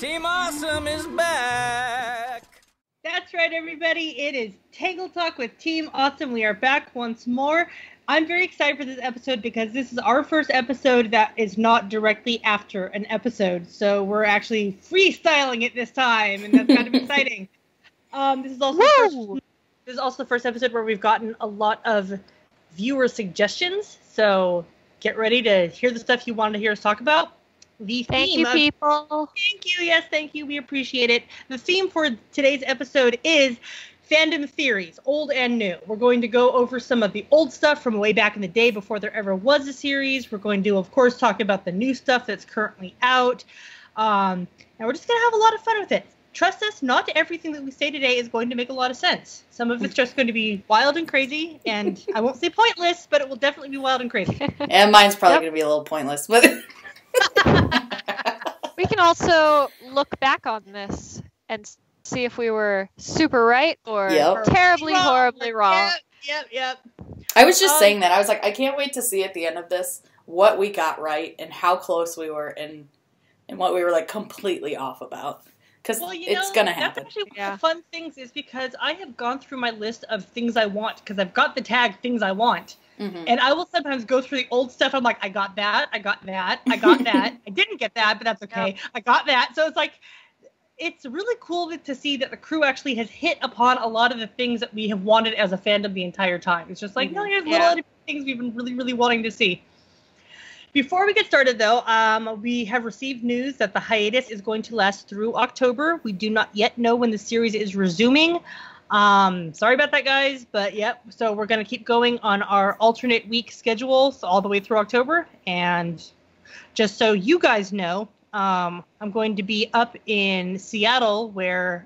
Team Awesome is back! That's right, everybody. It is Tangled Talk with Team Awesome. We are back once more. I'm very excited for this episode because this is our first episode that is not directly after an episode. So we're actually freestyling it this time, and that's kind of exciting. This is also the first episode where we've gotten a lot of viewer suggestions. So get ready to hear the stuff you wanted to hear us talk about. Thank you, people. We appreciate it. The theme for today's episode is fandom theories, old and new. We're going to go over some of the old stuff from way back in the day before there ever was a series. We're going to, of course, talk about the new stuff that's currently out. And we're just going to have a lot of fun with it. Trust us, not everything that we say today is going to make a lot of sense. Some of it's just going to be wild and crazy, and I won't say pointless, but it will definitely be wild and crazy. And mine's probably going to be a little pointless, but... We can also look back on this and see if we were super right or terribly, horribly wrong. Yep. I was just saying that. I was like, I can't wait to see at the end of this what we got right and how close we were and what we were like completely off about. Because it's going to happen. That's actually one of the fun things is because I have gone through my list of things I want because I've got the tag things I want. Mm-hmm. And I will sometimes go through the old stuff. I'm like, I got that. I didn't get that, but that's okay. Yep. I got that. So it's like, it's really cool to see that the crew actually has hit upon a lot of the things that we have wanted as a fandom the entire time. It's just like, mm-hmm. Here's a lot of things we've been really, really wanting to see. Before we get started, though, we have received news that the hiatus is going to last through October. We do not yet know when the series is resuming. Sorry about that, guys, but yep. So we're going to keep going on our alternate week schedule so all the way through October. And just so you guys know, I'm going to be up in Seattle where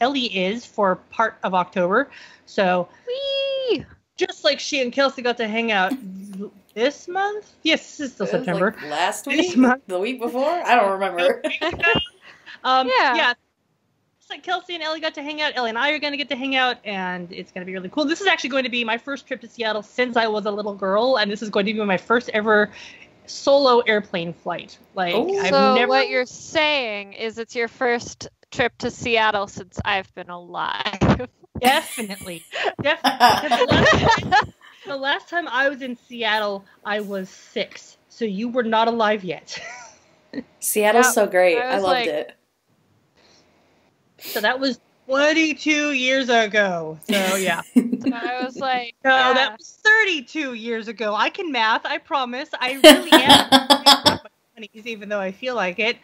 Ellie is for part of October. So Whee! Just like she and Kelsey got to hang out... This month? Yes, this is still September. Like last week? This month. The week before? I don't remember. Yeah. It's like Kelsey and Ellie got to hang out. Ellie and I are going to get to hang out, and it's going to be really cool. This is actually going to be my first trip to Seattle since I was a little girl, and this is going to be my first ever solo airplane flight. Like, I've never... what you're saying is it's your first trip to Seattle since I've been alive. Definitely. The last time I was in Seattle, I was 6, so you were not alive yet. Seattle's so great. I loved it. So that was 22 years ago. So, yeah. I was like... No, that was 32 years ago. I can math, I promise. I really am. Even though I feel like it.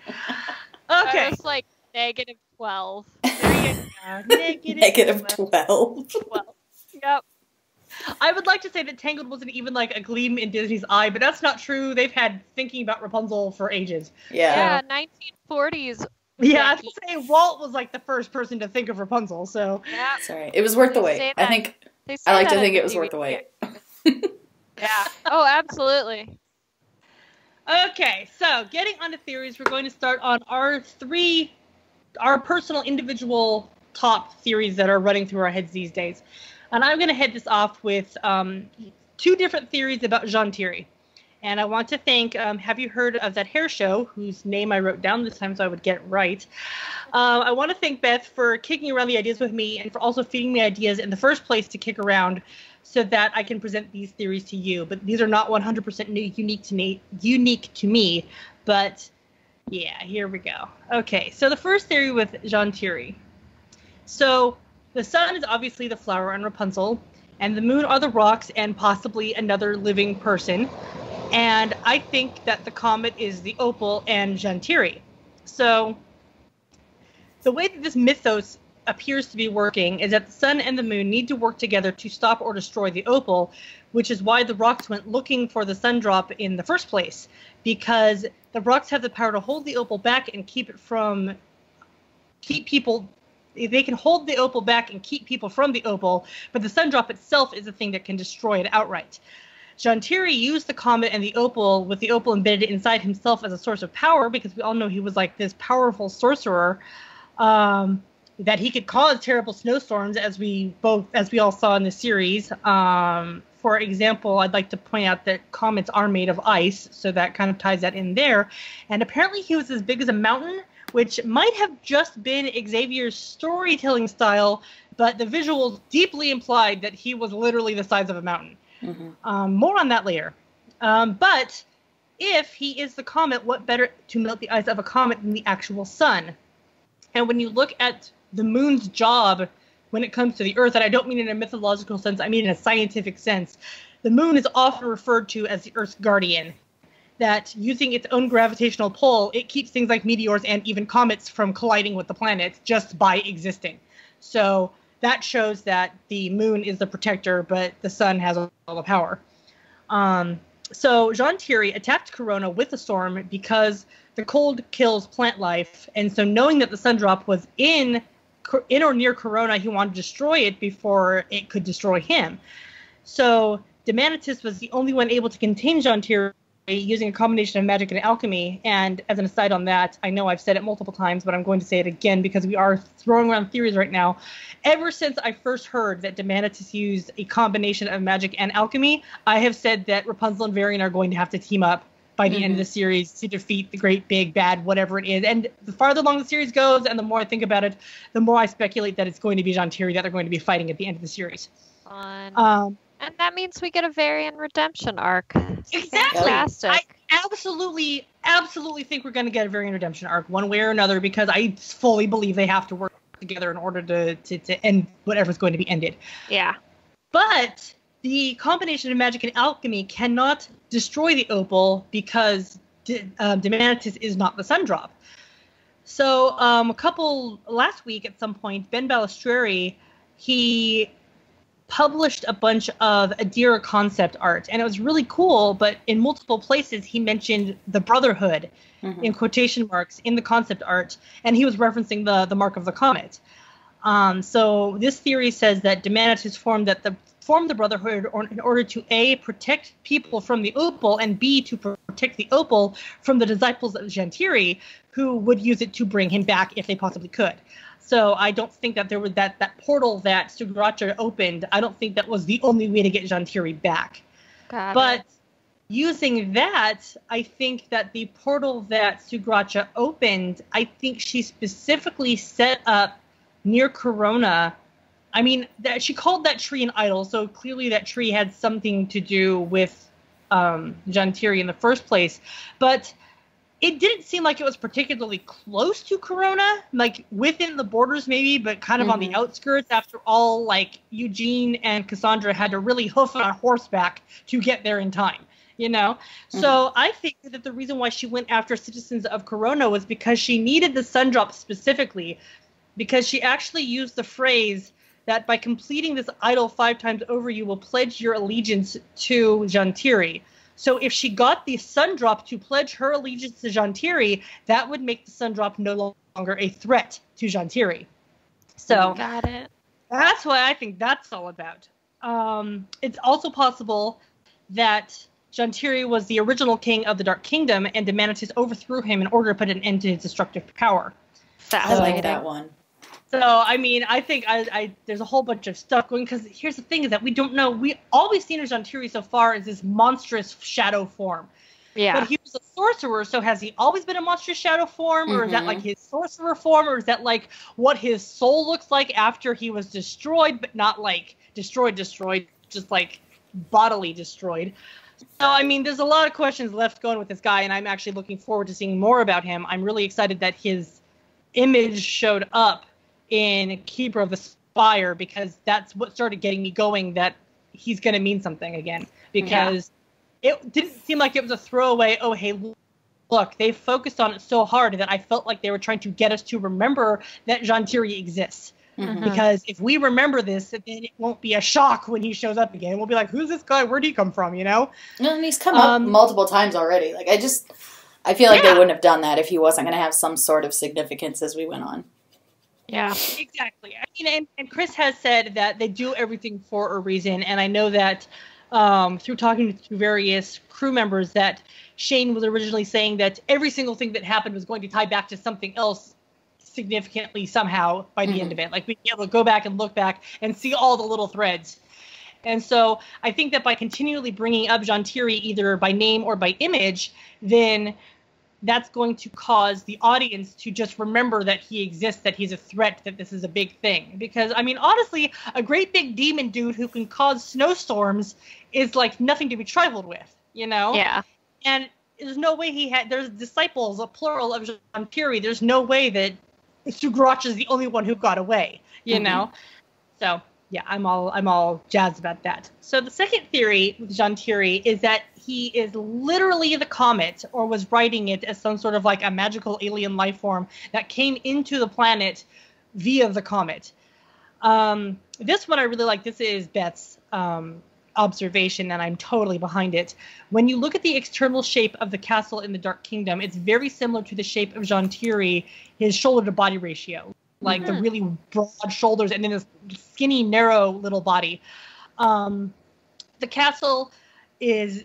Okay. I was like -12. There you go. -12. Yep. I would like to say that Tangled wasn't even like a gleam in Disney's eye, but that's not true. They've had thinking about Rapunzel for ages. Yeah, 1940s. Yeah, I was gonna say Walt was like the first person to think of Rapunzel. So yeah, sorry, it was worth the wait. I think I like to think it was worth the wait. Yeah. Oh, absolutely. Okay, so getting onto theories, we're going to start on our personal, individual top theories that are running through our heads these days. And I'm going to head this off with two different theories about Zhan Tiri. And I want to thank, have you heard of that hair show, whose name I wrote down this time so I would get it right. I want to thank Beth for kicking around the ideas with me and for also feeding me ideas in the first place to kick around so that I can present these theories to you. But these are not 100% new, unique to me. But yeah, here we go. Okay, so the first theory with Zhan Tiri. So... the sun is obviously the flower on Rapunzel, and the moon are the rocks and possibly another living person. And I think that the comet is the opal and Zhan Tiri. So the way that this mythos appears to be working is that the sun and the moon need to work together to stop or destroy the opal, which is why the rocks went looking for the sun drop in the first place, because the rocks have the power to hold the opal back and They can hold the opal back and keep people from the opal, but the sun drop itself is the thing that can destroy it outright. Zhan Tiri used the comet and the opal, with the opal embedded inside himself as a source of power, because we all know he was like this powerful sorcerer that he could cause terrible snowstorms, as we all saw in the series. For example, I'd like to point out that comets are made of ice, so that kind of ties that in there. And apparently, he was as big as a mountain, which might have just been Xavier's storytelling style, but the visuals deeply implied that he was literally the size of a mountain. Mm-hmm. More on that later. But if he is the comet, what better to melt the ice of a comet than the actual sun? And when you look at the moon's job when it comes to the Earth, and I don't mean in a mythological sense, I mean in a scientific sense, the moon is often referred to as the Earth's guardian, that using its own gravitational pull, it keeps things like meteors and even comets from colliding with the planets just by existing. So that shows that the moon is the protector, but the sun has all the power. So Zhan Tiri attacked Corona with a storm because the cold kills plant life. And so knowing that the sundrop was in or near Corona, he wanted to destroy it before it could destroy him. So Demanitus was the only one able to contain Zhan Tiri using a combination of magic and alchemy. And as an aside on that, I know I've said it multiple times, but I'm going to say it again because we are throwing around theories right now. Ever since I first heard that Demanitus used a combination of magic and alchemy, I have said that Rapunzel and Varian are going to have to team up by the end of the series to defeat the great big bad, whatever it is. And the farther along the series goes, and the more I think about it, the more I speculate that it's going to be Zhan Tiri that they're going to be fighting at the end of the series. And that means we get a Varian redemption arc. Exactly. Fantastic. I absolutely think we're going to get a Varian redemption arc one way or another, because I fully believe they have to work together in order to end whatever's going to be ended. Yeah. But the combination of magic and alchemy cannot destroy the opal because Demanitus is not the sundrop. So last week at some point, Ben Balistrieri, he published a bunch of Adira concept art, and it was really cool, but in multiple places he mentioned the brotherhood in quotation marks in the concept art, and he was referencing the mark of the comet. So this theory says that Demanitus formed the brotherhood in order to A, protect people from the opal, and B, to protect the opal from the disciples of Zhan Tiri, who would use it to bring him back if they possibly could. So I don't think that there was that portal that Sugaracha opened. I don't think that was the only way to get Zhan Tiri back. But using that, I think that the portal that Sugaracha opened, I think she specifically set up near Corona. I mean, that she called that tree an idol, so clearly that tree had something to do with Zhan Tiri in the first place. But it didn't seem like it was particularly close to Corona, like within the borders maybe, but kind of on the outskirts. After all, like Eugene and Cassandra had to really hoof it on horseback to get there in time, you know? So I think that the reason why she went after citizens of Corona was because she needed the sundrop specifically, because she actually used the phrase that by completing this idol 5 times over, you will pledge your allegiance to Zhan Tiri. So if she got the sundrop to pledge her allegiance to Zhan Tiri, that would make the sundrop no longer a threat to Zhan Tiri. So got it. That's what I think that's all about. It's also possible that Zhan Tiri was the original king of the Dark Kingdom, and Demanitus overthrew him in order to put an end to his destructive power. I like that one. So, I mean, I think there's a whole bunch of stuff going, because here's the thing is that we don't know. All we've seen of Zhan Tiri so far is this monstrous shadow form. Yeah. But he was a sorcerer, so has he always been a monstrous shadow form? Or is that like his sorcerer form? Or is that like what his soul looks like after he was destroyed, but not like destroyed, just like bodily destroyed? So, I mean, there's a lot of questions left going with this guy, and I'm actually looking forward to seeing more about him. I'm really excited that his image showed up in Keeper of the Spire, because that's what started getting me going that he's going to mean something again, because it didn't seem like it was a throwaway, oh, hey, look, they focused on it so hard that I felt like they were trying to get us to remember that Zhan Tiri exists. Because if we remember this, then it won't be a shock when he shows up again. We'll be like, who's this guy? Where'd he come from, you know? And he's come up multiple times already. Like, I feel like they wouldn't have done that if he wasn't going to have some sort of significance as we went on. Yeah, exactly. I mean, and Chris has said that they do everything for a reason, and I know that through talking to various crew members that Shane was originally saying that every single thing that happened was going to tie back to something else significantly somehow by the end of it. Like, we'd be able to go back and look back and see all the little threads. And so I think that by continually bringing up Zhan Tiri either by name or by image, then that's going to cause the audience to just remember that he exists, that he's a threat, that this is a big thing. Because, I mean, honestly, a great big demon dude who can cause snowstorms is, like, nothing to be trifled with, you know? Yeah. And there's no way he had... There's disciples, a plural of Zhan Tiri. There's no way that Sugrach is the only one who got away, you mm-hmm. know? So... yeah, I'm all jazzed about that. So the second theory with Zhan Tiri is that he is literally the comet, or was writing it as some sort of like a magical alien life form that came into the planet via the comet. This one I really like. This is Beth's observation, and I'm totally behind it. When you look at the external shape of the castle in the Dark Kingdom, it's very similar to the shape of Zhan Tiri, his shoulder-to-body ratio. Like mm-hmm. the really broad shoulders and then this skinny, narrow little body. The castle appears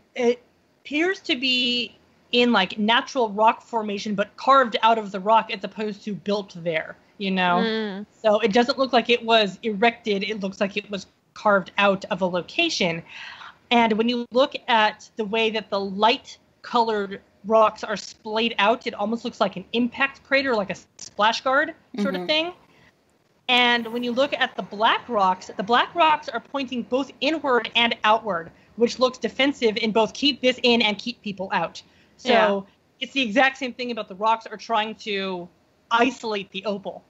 to be in like natural rock formation, but carved out of the rock as opposed to built there, you know? Mm. So it doesn't look like it was erected. It looks like it was carved out of a location. And when you look at the way that the light colored rocks are splayed out, it almost looks like an impact crater, like a splash guard sort mm-hmm. of thing. And when you look at the black rocks are pointing both inward and outward, which looks defensive in both keep this in and keep people out. So yeah. It's the exact same thing about the rocks are trying to isolate the opal.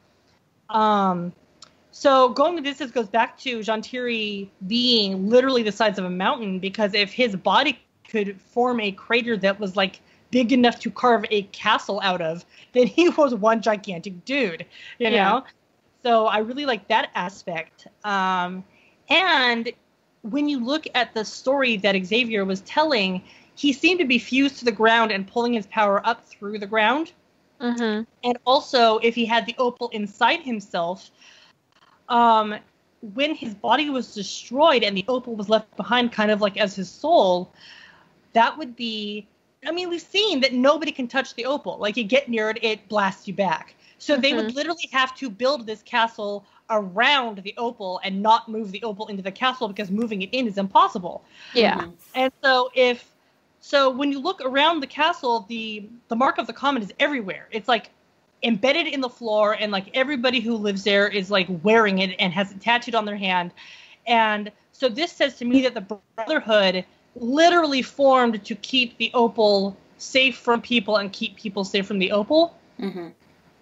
So going with this goes back to Zhan Tiri being literally the size of a mountain, because if his body could form a crater that was like big enough to carve a castle out of, then he was one gigantic dude, you yeah. know? So I really like that aspect. And when you look at the story that Xavier was telling, he seemed to be fused to the ground and pulling his power up through the ground. Mm-hmm. And also, if he had the opal inside himself, when his body was destroyed and the opal was left behind kind of like as his soul, that would be... I mean, we've seen that nobody can touch the opal. Like, you get near it, it blasts you back. So mm-hmm. they would literally have to build this castle around the opal and not move the opal into the castle, because moving it in is impossible. Yeah. Mm-hmm. And so when you look around the castle, the mark of the comet is everywhere. It's, like, embedded in the floor, and, like, everybody who lives there is, like, wearing it and has it tattooed on their hand. And so this says to me that the Brotherhood... literally formed to keep the opal safe from people and keep people safe from the opal. Mm-hmm.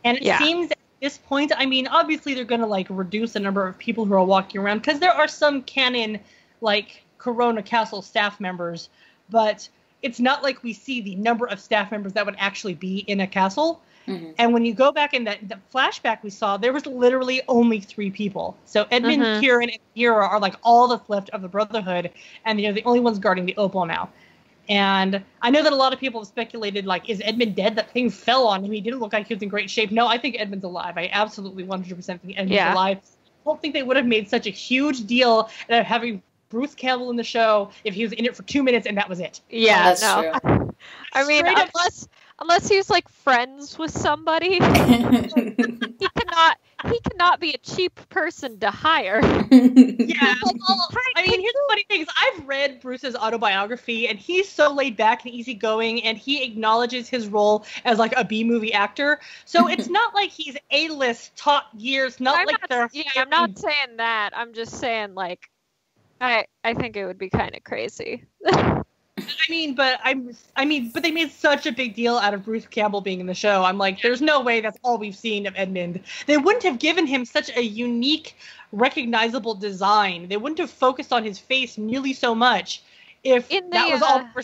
And it yeah. seems at this point, I mean, obviously they're going to like reduce the number of people who are walking around, because there are some canon like Corona Castle staff members, but it's not like we see the number of staff members that would actually be in a castle. Mm-hmm. And when you go back in that flashback we saw, there was literally only 3 people. So Edmund, mm-hmm. Kieran, and Adira are like all that's left of the Brotherhood, and they're the only ones guarding the opal now. And I know that a lot of people have speculated, like, is Edmund dead? That thing fell on him. He didn't look like he was in great shape. No, I think Edmund's alive. I absolutely 100% think Edmund's yeah. alive. I don't think they would have made such a huge deal out of having Bruce Campbell in the show if he was in it for 2 minutes and that was it. Yeah, that's no. true. I mean, unless he was, like, friends with somebody. He cannot be a cheap person to hire. Yeah. Well, I mean, here's the funny thing. I've read Bruce's autobiography, and he's so laid back and easygoing, and he acknowledges his role as, like, a B-movie actor. So it's not like he's A-list, top gears, I'm not saying that. I'm just saying, like, I think it would be kind of crazy. But they made such a big deal out of Bruce Campbell being in the show. I'm like, there's no way that's all we've seen of Edmund. They wouldn't have given him such a unique, recognizable design. They wouldn't have focused on his face nearly so much if that was all for,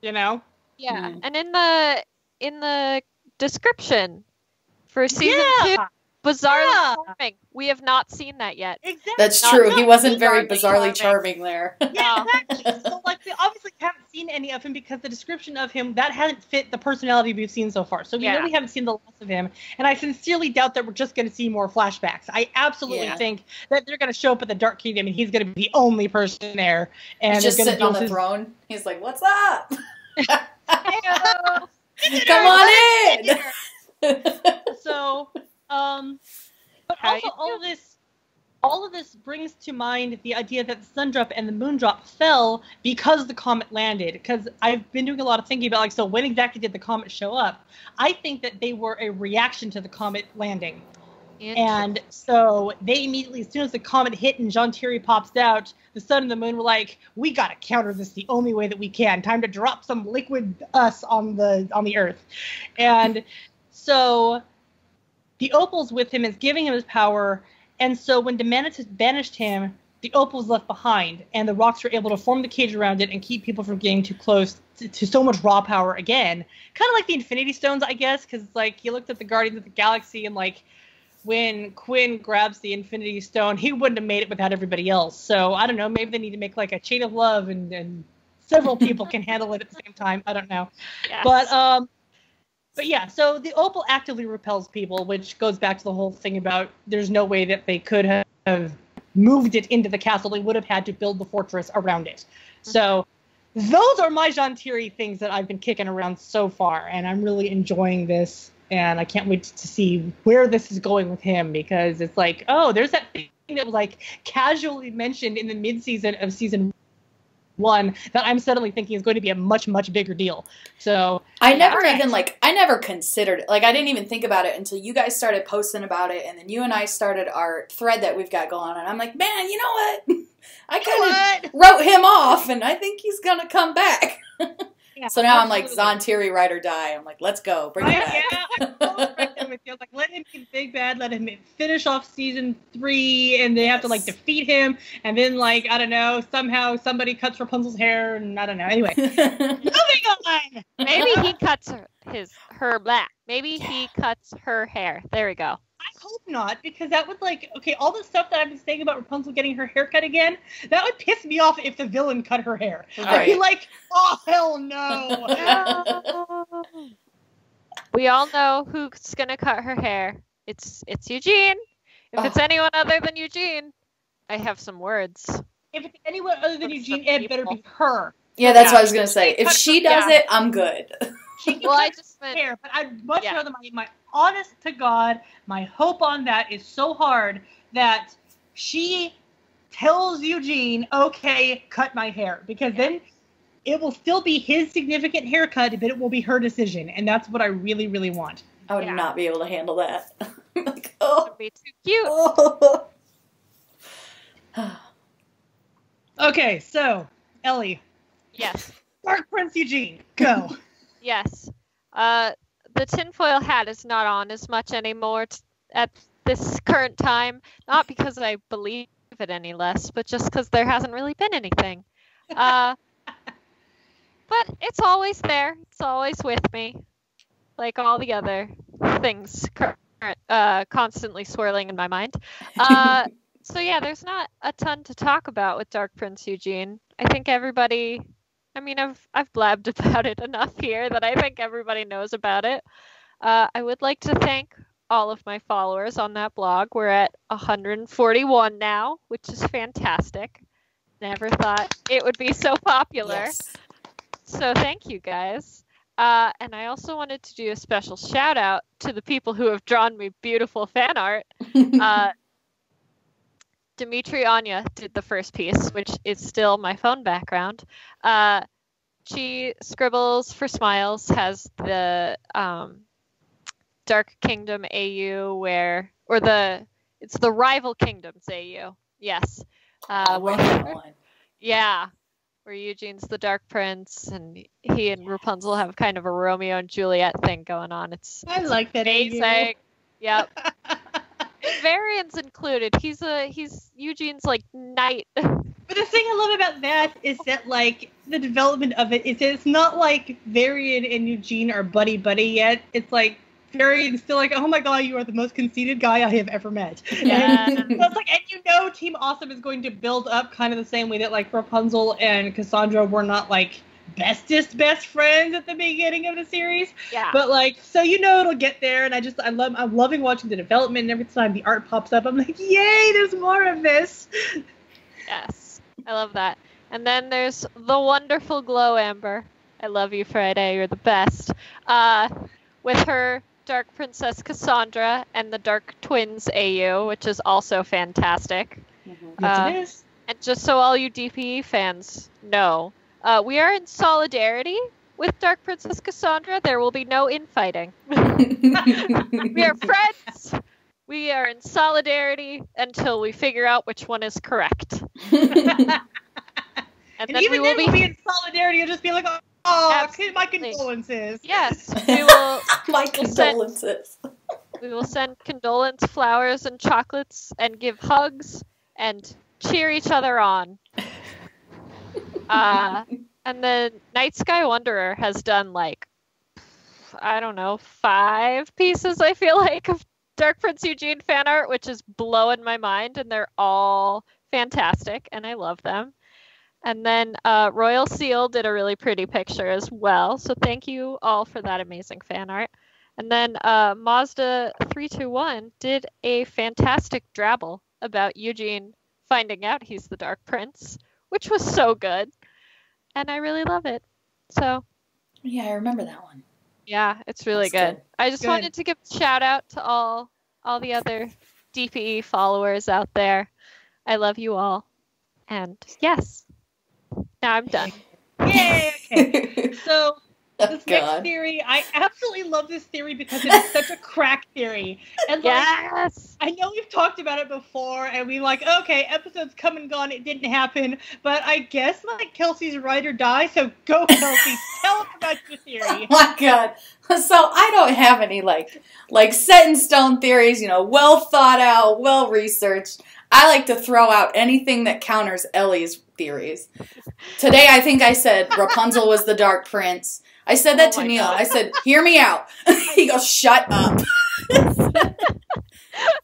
you know? Yeah, and in the description for season 2, bizarrely charming. We have not seen that yet. Exactly. That's true. He wasn't very bizarrely charming there. Yeah, exactly. So, like, we obviously haven't seen any of him, because the description of him, that hasn't fit the personality we've seen so far. So we know we haven't seen the last of him. And I sincerely doubt that we're just going to see more flashbacks. I absolutely think that they're going to show up at the Dark Kingdom and he's going to be the only person there. And he's just sitting on the throne. He's like, what's up? Come on in! So... but also all this all of this brings to mind the idea that the sundrop and the moondrop fell because the comet landed. Because I've been doing a lot of thinking about, like, so when exactly did the comet show up? I think that they were a reaction to the comet landing. And so they immediately, as soon as the comet hit and Zhan Tiri pops out, the sun and the moon were like, we got to counter this the only way that we can. Time to drop some liquid us on the earth. And so the opal's with him, is giving him his power. And so when Demanitus banished him, the opal was left behind. And the rocks were able to form the cage around it and keep people from getting too close to so much raw power again. Kind of like the Infinity Stones, I guess, because, like, you looked at the Guardians of the Galaxy and, like, when Quinn grabs the Infinity Stone, he wouldn't have made it without everybody else. So, I don't know, maybe they need to make, like, a chain of love and several people can handle it at the same time. I don't know. Yes. But yeah, so the opal actively repels people, which goes back to the whole thing about there's no way that they could have moved it into the castle. They would have had to build the fortress around it. Mm-hmm. So those are my Zhan Tiri things that I've been kicking around so far, and I'm really enjoying this. And I can't wait to see where this is going with him, because it's like, oh, there's that thing that was, like, casually mentioned in the mid-season of season one that I'm suddenly thinking is going to be a much, much bigger deal. So I never considered it. Like, I didn't even think about it until you guys started posting about it, and then you and I started our thread that we've got going on. And I'm like, man, you know what? I kind of wrote him off, and I think he's going to come back. Yeah, so now absolutely. I'm like, Zhan Tiri, ride or die. I'm like, let's go. Bring him back. Yeah, I'm so right there with you. I was like, let him be big bad. Let him finish off season 3, and they have to, like, defeat him. And then, like, I don't know, somehow somebody cuts Rapunzel's hair, and I don't know. Anyway, moving on. Maybe he cuts her black. Maybe he cuts her hair. There we go. I hope not, because that would, like, okay, all the stuff that I've been saying about Rapunzel getting her hair cut again, that would piss me off if the villain cut her hair. I'd be like, oh, hell no. We all know who's going to cut her hair. It's Eugene. If it's anyone other than Eugene, I have some words. If it's anyone other than Eugene, it better be her. Yeah, that's what I was going to say. If she does it, I'm good. She can hair, but I'd much rather my honest to God, my hope on that is so hard that she tells Eugene, okay, cut my hair. Because then it will still be his significant haircut, but it will be her decision. And that's what I really, really want. I would not be able to handle that. Like, oh. That would be too cute. Oh. Okay, so, Ellie. Yes. Dark Prince Eugene, go. Yes. The tinfoil hat is not on as much anymore at this current time. Not because I believe it any less, but just because there hasn't really been anything. But it's always there. It's always with me. Like all the other things constantly swirling in my mind. So yeah, there's not a ton to talk about with Dark Prince Eugene. I think everybody... I mean, I've blabbed about it enough here that I think everybody knows about it. I would like to thank all of my followers on that blog. We're at 141 now, which is fantastic. Never thought it would be so popular. Yes. So thank you guys. And I also wanted to do a special shout out to the people who have drawn me beautiful fan art. Dimitri Anya did the first piece, which is still my phone background. She scribbles for smiles, has the Dark Kingdom AU it's the Rival Kingdoms AU. Yes. Where Eugene's the Dark Prince and he and Rapunzel have kind of a Romeo and Juliet thing going on. It's like that amazing. AU. Yep. Varian's included. He's Eugene's, like, knight. But the thing I love about that is that, like, the development of it is it's not like Varian and Eugene are buddy-buddy yet. It's like Varian's still like, oh my god, you are the most conceited guy I have ever met. Yeah. So it's like, and you know Team Awesome is going to build up kind of the same way that, like, Rapunzel and Cassandra were not, like, best friends at the beginning of the series, but, like, so you know it'll get there. And I'm loving watching the development, and every time the art pops up I'm like, yay, there's more of this. Yes, I love that. And then there's the wonderful Glow Amber. I love you, Friday, you're the best, with her Dark Princess Cassandra and the Dark Twins AU, which is also fantastic. Mm-hmm. Yes, it is. And just so all you DPE fans know, we are in solidarity with Dark Princess Cassandra. There will be no infighting. We are friends. We are in solidarity until we figure out which one is correct. And then even we will then be in solidarity. You'll just be like, oh, my condolences. Yes, we will. My condolences. We will send condolence flowers and chocolates and give hugs and cheer each other on. And the Night Sky Wanderer has done, like, I don't know, 5 pieces, I feel like, of Dark Prince Eugene fan art, which is blowing my mind, and they're all fantastic, and I love them. And then Royal Seal did a really pretty picture as well, so thank you all for that amazing fan art. And then Mazda321 did a fantastic drabble about Eugene finding out he's the Dark Prince, which was so good, and I really love it. So yeah, I remember that one. Yeah, it's really good. I just wanted to give a shout out to all the other DPE followers out there. I love you all. And yes, now I'm done. Yay! Okay. So this next theory, I absolutely love this theory because it's such a crack theory. And yes! I know we've talked about it before, and we like, okay, episodes come and gone, it didn't happen. But I guess like Kelsey's ride or die, so go Kelsey, tell us about your theory. Oh my god. So I don't have any like set in stone theories, you know, well thought out, well researched. I like to throw out anything that counters Ellie's theories. Today I think I said Rapunzel was the Dark Prince. I said that to Neil. God. I said, hear me out. He goes, shut up. I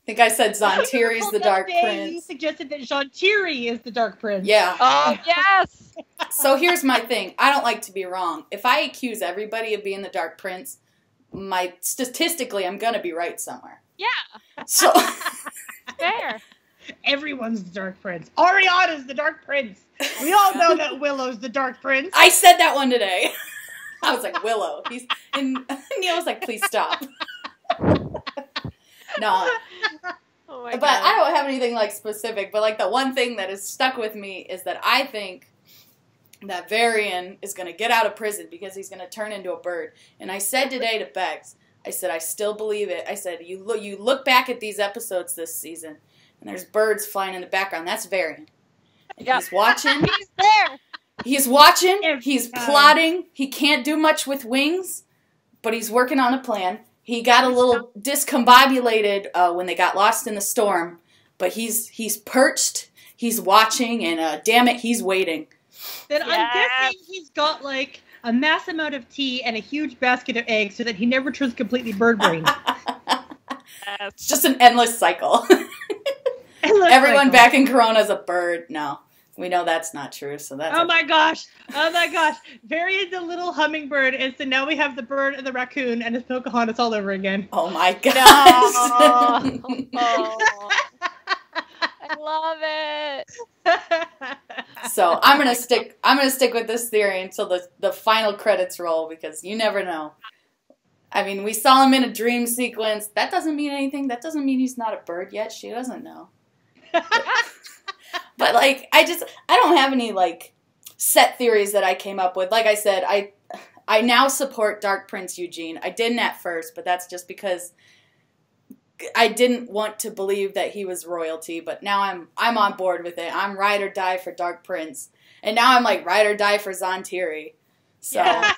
think I said Zhan Tiri's the Dark Prince. You suggested that Zhan Tiri is the Dark Prince. Yeah. Oh, yes. So here's my thing. I don't like to be wrong. If I accuse everybody of being the Dark Prince, statistically, I'm going to be right somewhere. Yeah. So fair. Everyone's the Dark Prince. Ariana's the Dark Prince. We all know that Willow's the Dark Prince. I said that one today. I was like, Willow. And Neil was like, please stop. No. Oh my God. But I don't have anything like specific, but like the one thing that has stuck with me is that I think that Varian is going to get out of prison because he's going to turn into a bird. And I said today to Bex, I said, I still believe it. I said, you look back at these episodes this season, and there's birds flying in the background. That's Varian. Yep. He's watching. He's there. He's watching. He's plotting. He can't do much with wings, but he's working on a plan. He got a little discombobulated when they got lost in the storm, but he's perched, he's watching, and damn it, he's waiting. Then I'm guessing he's got like a mass amount of tea and a huge basket of eggs so that he never turns completely bird brain. It's just an endless cycle. Everyone back in Corona is a bird now. We know that's not true, so that's... Oh, my gosh. Oh, my gosh. Varian's a little hummingbird, and so now we have the bird and the raccoon, and it's Pocahontas all over again. Oh, my gosh. No. Oh. I love it. So I'm gonna stick with this theory until the final credits roll, because you never know. I mean, we saw him in a dream sequence. That doesn't mean anything. That doesn't mean he's not a bird yet. She doesn't know. But, like, I don't have any, like, set theories that I came up with. Like I said, I now support Dark Prince Eugene. I didn't at first, but that's just because I didn't want to believe that he was royalty. But now I'm on board with it. I'm ride or die for Dark Prince. And now I'm, like, ride or die for Zhan Tiri. So, because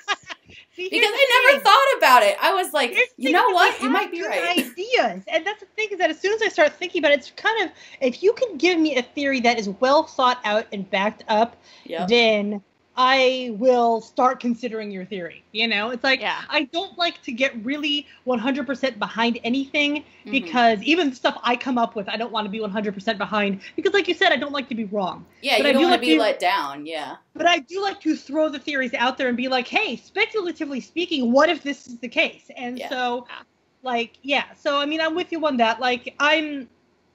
I never thought about it. I was like, you know what? You might be right. Ideas. And that's the thing is that as soon as I start thinking about it, it's kind of, if you can give me a theory that is well thought out and backed up, then I will start considering your theory. You know, it's like, I don't like to get really 100% behind anything because even stuff I come up with, I don't want to be 100% behind because like you said, I don't like to be wrong. Yeah, but you don't want to be let down. Yeah. But I do like to throw the theories out there and be like, hey, speculatively speaking, what if this is the case? And so, like, So, I mean, I'm with you on that. Like, I'm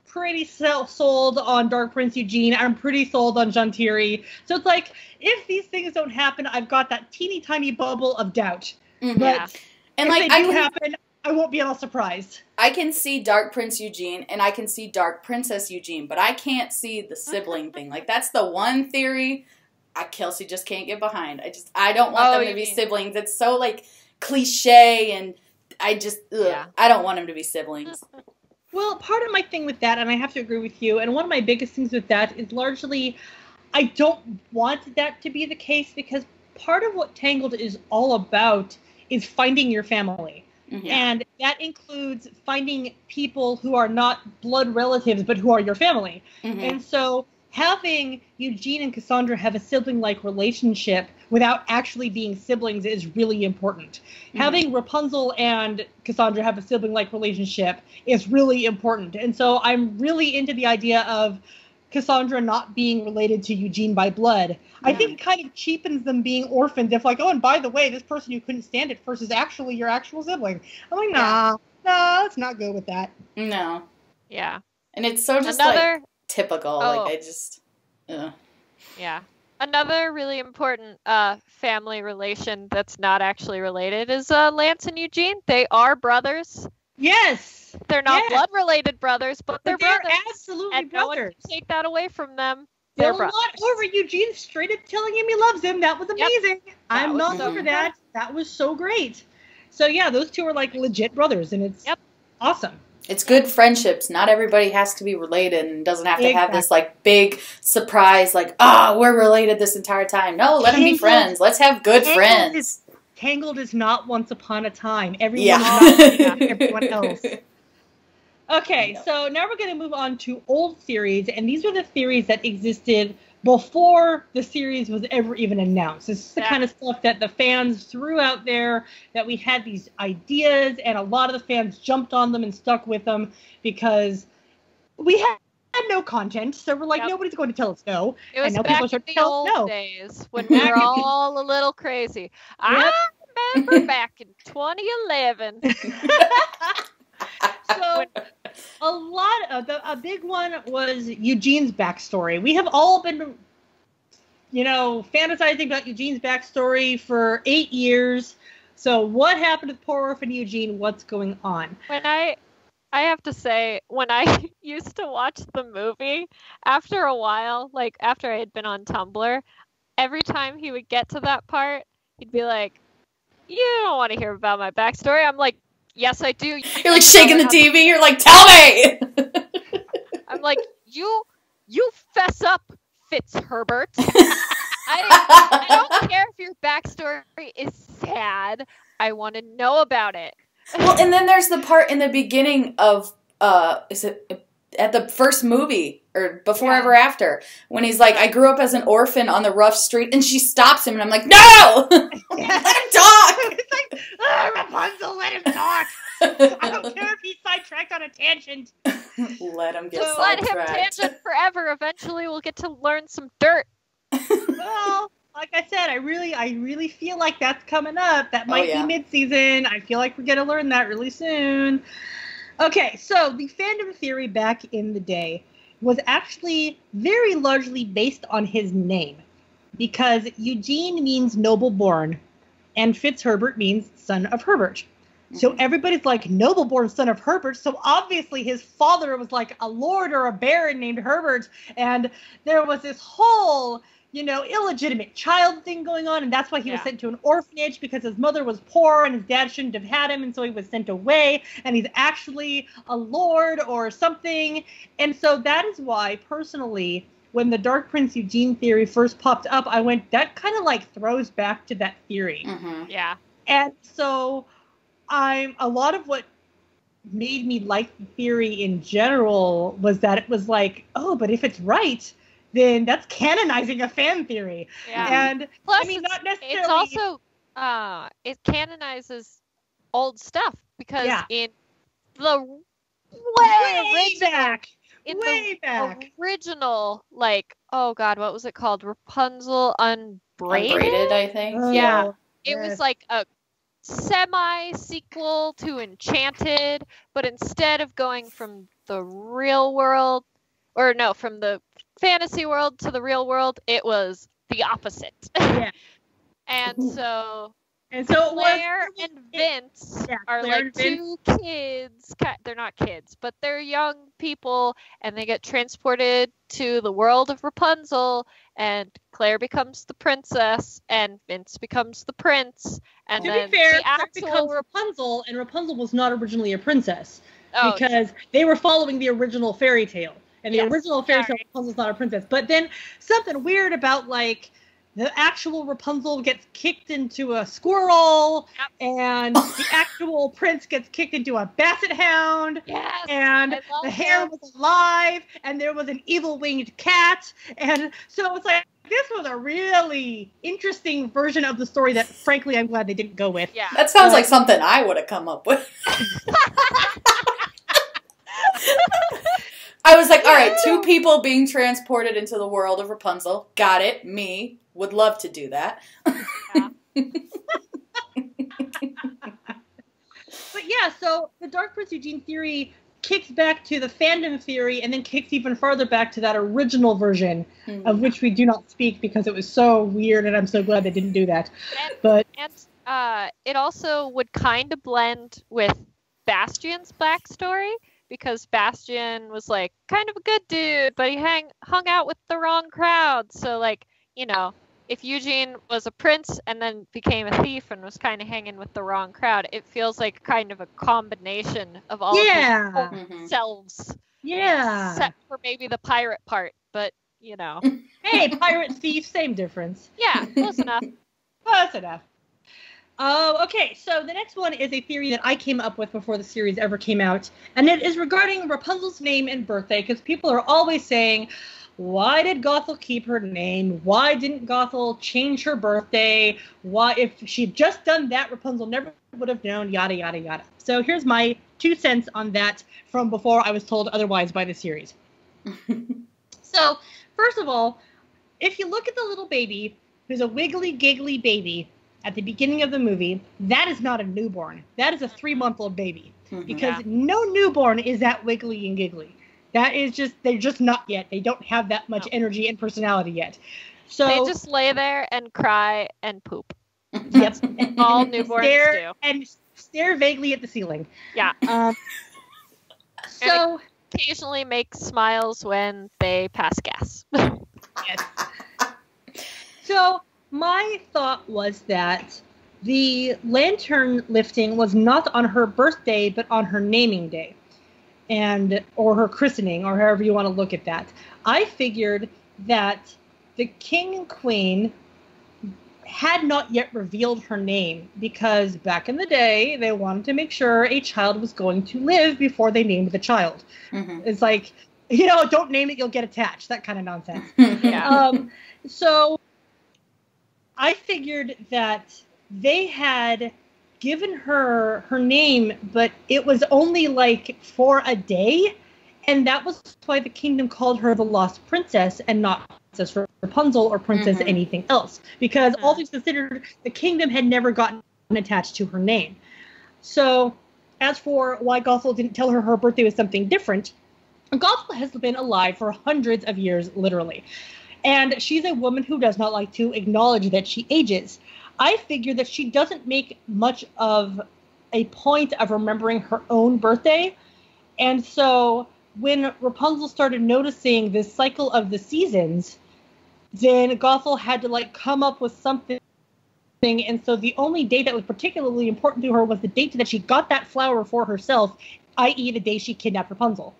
pretty sold on Dark Prince Eugene. I'm pretty sold on Zhan Tiri. So it's like, if these things don't happen, I've got that teeny tiny bubble of doubt. Mm-hmm. But and if they do happen, I won't be at all surprised. I can see Dark Prince Eugene and I can see Dark Princess Eugene, but I can't see the sibling thing. Like, that's the one theory Kelsey just can't get behind. I don't want them to be siblings. It's so, like, cliche, and I don't want them to be siblings. Well, part of my thing with that, and I have to agree with you, and one of my biggest things with that is largely I don't want that to be the case, because part of what Tangled is all about is finding your family. Mm-hmm. And that includes finding people who are not blood relatives, but who are your family. Mm-hmm. And so having Eugene and Cassandra have a sibling-like relationship without actually being siblings is really important. Mm-hmm. Having Rapunzel and Cassandra have a sibling-like relationship is really important. And so I'm really into the idea of Cassandra not being related to Eugene by blood. Yeah. I think it kind of cheapens them being orphans if, like, oh, and by the way, this person you couldn't stand at first is actually your actual sibling. I'm like, nah, let's not go with that. No. Yeah. And it's so just, like, typical. Oh. Like, I just, yeah. Another really important family relation that's not actually related is Lance and Eugene. They are brothers. Yes. They're not blood-related brothers, but they're brothers. They're absolutely and brothers. No one can take that away from them. They're brothers. Not over Eugene straight up telling him he loves him. That was amazing. Yep. I'm not over that. That was so great. So, yeah, those two are, like, legit brothers, and it's awesome. It's good friendships. Not everybody has to be related and doesn't have to have this, like, big surprise, like, oh, we're related this entire time. No, let them be friends. Let's have good friends. Tangled is not once upon a time. Everyone is not everyone else. Okay, so now we're going to move on to old theories, and these are the theories that existed before the series was ever even announced. This is the kind of stuff that the fans threw out there, that we had these ideas, and a lot of the fans jumped on them and stuck with them because we had no content, so we're like, nobody's going to tell us no. It was back in the old days when we were all a little crazy. I remember back in 2011. So a big one was Eugene's backstory. We have all been, fantasizing about Eugene's backstory for 8 years. So what happened to poor orphan Eugene? What's going on? When I have to say, when I used to watch the movie, after a while, like after I had been on Tumblr, every time he would get to that part, he'd be like, you don't want to hear about my backstory. I'm like, yes, I do. You're like shaking the TV. You're like, tell me. I'm like, you fess up, Fitzherbert. I don't care if your backstory is sad. I want to know about it. Well, and then there's the part in the beginning of, is it at the first movie or Before Ever After, when he's like, I grew up as an orphan on the rough street, and she stops him, and I'm like, no! Let him talk! It's like, Rapunzel, let him talk! I don't care if he's sidetracked on a tangent. Let him get sidetracked. Let him tangent forever. Eventually we'll get to learn some dirt. Well, like I said, I really feel like that's coming up. That might be mid-season. I feel like we're going to learn that really soon. Okay, so the fandom theory back in the day was actually very largely based on his name, because Eugene means noble-born, and Fitzherbert means son of Herbert. So everybody's like, noble-born son of Herbert, so obviously his father was like a lord or a baron named Herbert, and there was this whole illegitimate child thing going on, and that's why he was sent to an orphanage, because his mother was poor and his dad shouldn't have had him, and so he was sent away, and he's actually a lord or something. And so that is why, personally, when the Dark Prince Eugene theory first popped up, I went, that kind of like throws back to that theory. Mm-hmm. Yeah. And so a lot of what made me like the theory in general was that it was like, oh, but if it's right, then that's canonizing a fan theory. Yeah. And plus, I mean, not necessarily. It's also, it canonizes old stuff, because in the original, like, oh God, what was it called? Rapunzel Unbraided? Unbraided, I think. Oh, yeah. It was like a semi-sequel to Enchanted, but instead of going from the real world, or no, from the fantasy world to the real world, it was the opposite. Yeah. And so And so Claire and Vince are like two kids. They're not kids, but they're young people, and they get transported to the world of Rapunzel, and Claire becomes the princess, and Vince becomes the prince. And to then be fair, the actual... Claire becomes Rapunzel, and Rapunzel was not originally a princess, because they were following the original fairy tale. And the original fairy tale, Rapunzel's not a princess. But then something weird about, like, the actual Rapunzel gets kicked into a squirrel, and the actual prince gets kicked into a basset hound, and the hare was alive, and there was an evil winged cat. And so it's like, this was a really interesting version of the story that, frankly, I'm glad they didn't go with. Yeah. That sounds like something I would have come up with. I was like, all right, two people being transported into the world of Rapunzel. Got it. Me. Would love to do that. Yeah. But yeah, so the Dark Prince Eugene theory kicks back to the fandom theory, and then kicks even farther back to that original version, of which we do not speak because it was so weird, and I'm so glad they didn't do that. And it also would kind of blend with Bastian's backstory, because Bastian was, like, kind of a good dude, but he hung out with the wrong crowd. So, like, you know, if Eugene was a prince and then became a thief and was kind of hanging with the wrong crowd, it feels like kind of a combination of all of his selves. Yeah. Except for maybe the pirate part, but, you know. Hey, pirate, thief, same difference. Yeah, close enough. Close enough. Okay, so the next one is a theory that I came up with before the series ever came out, and it is regarding Rapunzel's name and birthday, because people are always saying, why did Gothel keep her name? Why didn't Gothel change her birthday? Why, if she'd just done that, Rapunzel never would have known, yada, yada, yada. So here's my 2 cents on that from before I was told otherwise by the series. So, first of all, if you look at the little baby, who's a wiggly, giggly baby, at the beginning of the movie, that is not a newborn. That is a 3-month-old baby. Because no newborn is that wiggly and giggly. That is just, they're just not yet. They don't have that much energy and personality yet. So they just lay there and cry and poop. Yep. And all newborns do. And stare vaguely at the ceiling. Yeah. So occasionally make smiles when they pass gas. Yes. So my thought was that the lantern lifting was not on her birthday, but on her naming day. And or her christening, or however you want to look at that. I figured that the king and queen had not yet revealed her name, because back in the day, they wanted to make sure a child was going to live before they named the child. It's like, you know, don't name it, you'll get attached, that kind of nonsense. So I figured that they had given her her name, but it was only like for a day, and that was why the kingdom called her the Lost Princess and not Princess Rapunzel or Princess anything else, because all things considered, the kingdom had never gotten attached to her name. So as for why Gothel didn't tell her her birthday was something different, Gothel has been alive for hundreds of years, literally, and she's a woman who does not like to acknowledge that she ages. I figure that she doesn't make much of a point of remembering her own birthday. And so when Rapunzel started noticing this cycle of the seasons, then Gothel had to, like, come up with something. And so the only date that was particularly important to her was the date that she got that flower for herself, i.e. the day she kidnapped Rapunzel.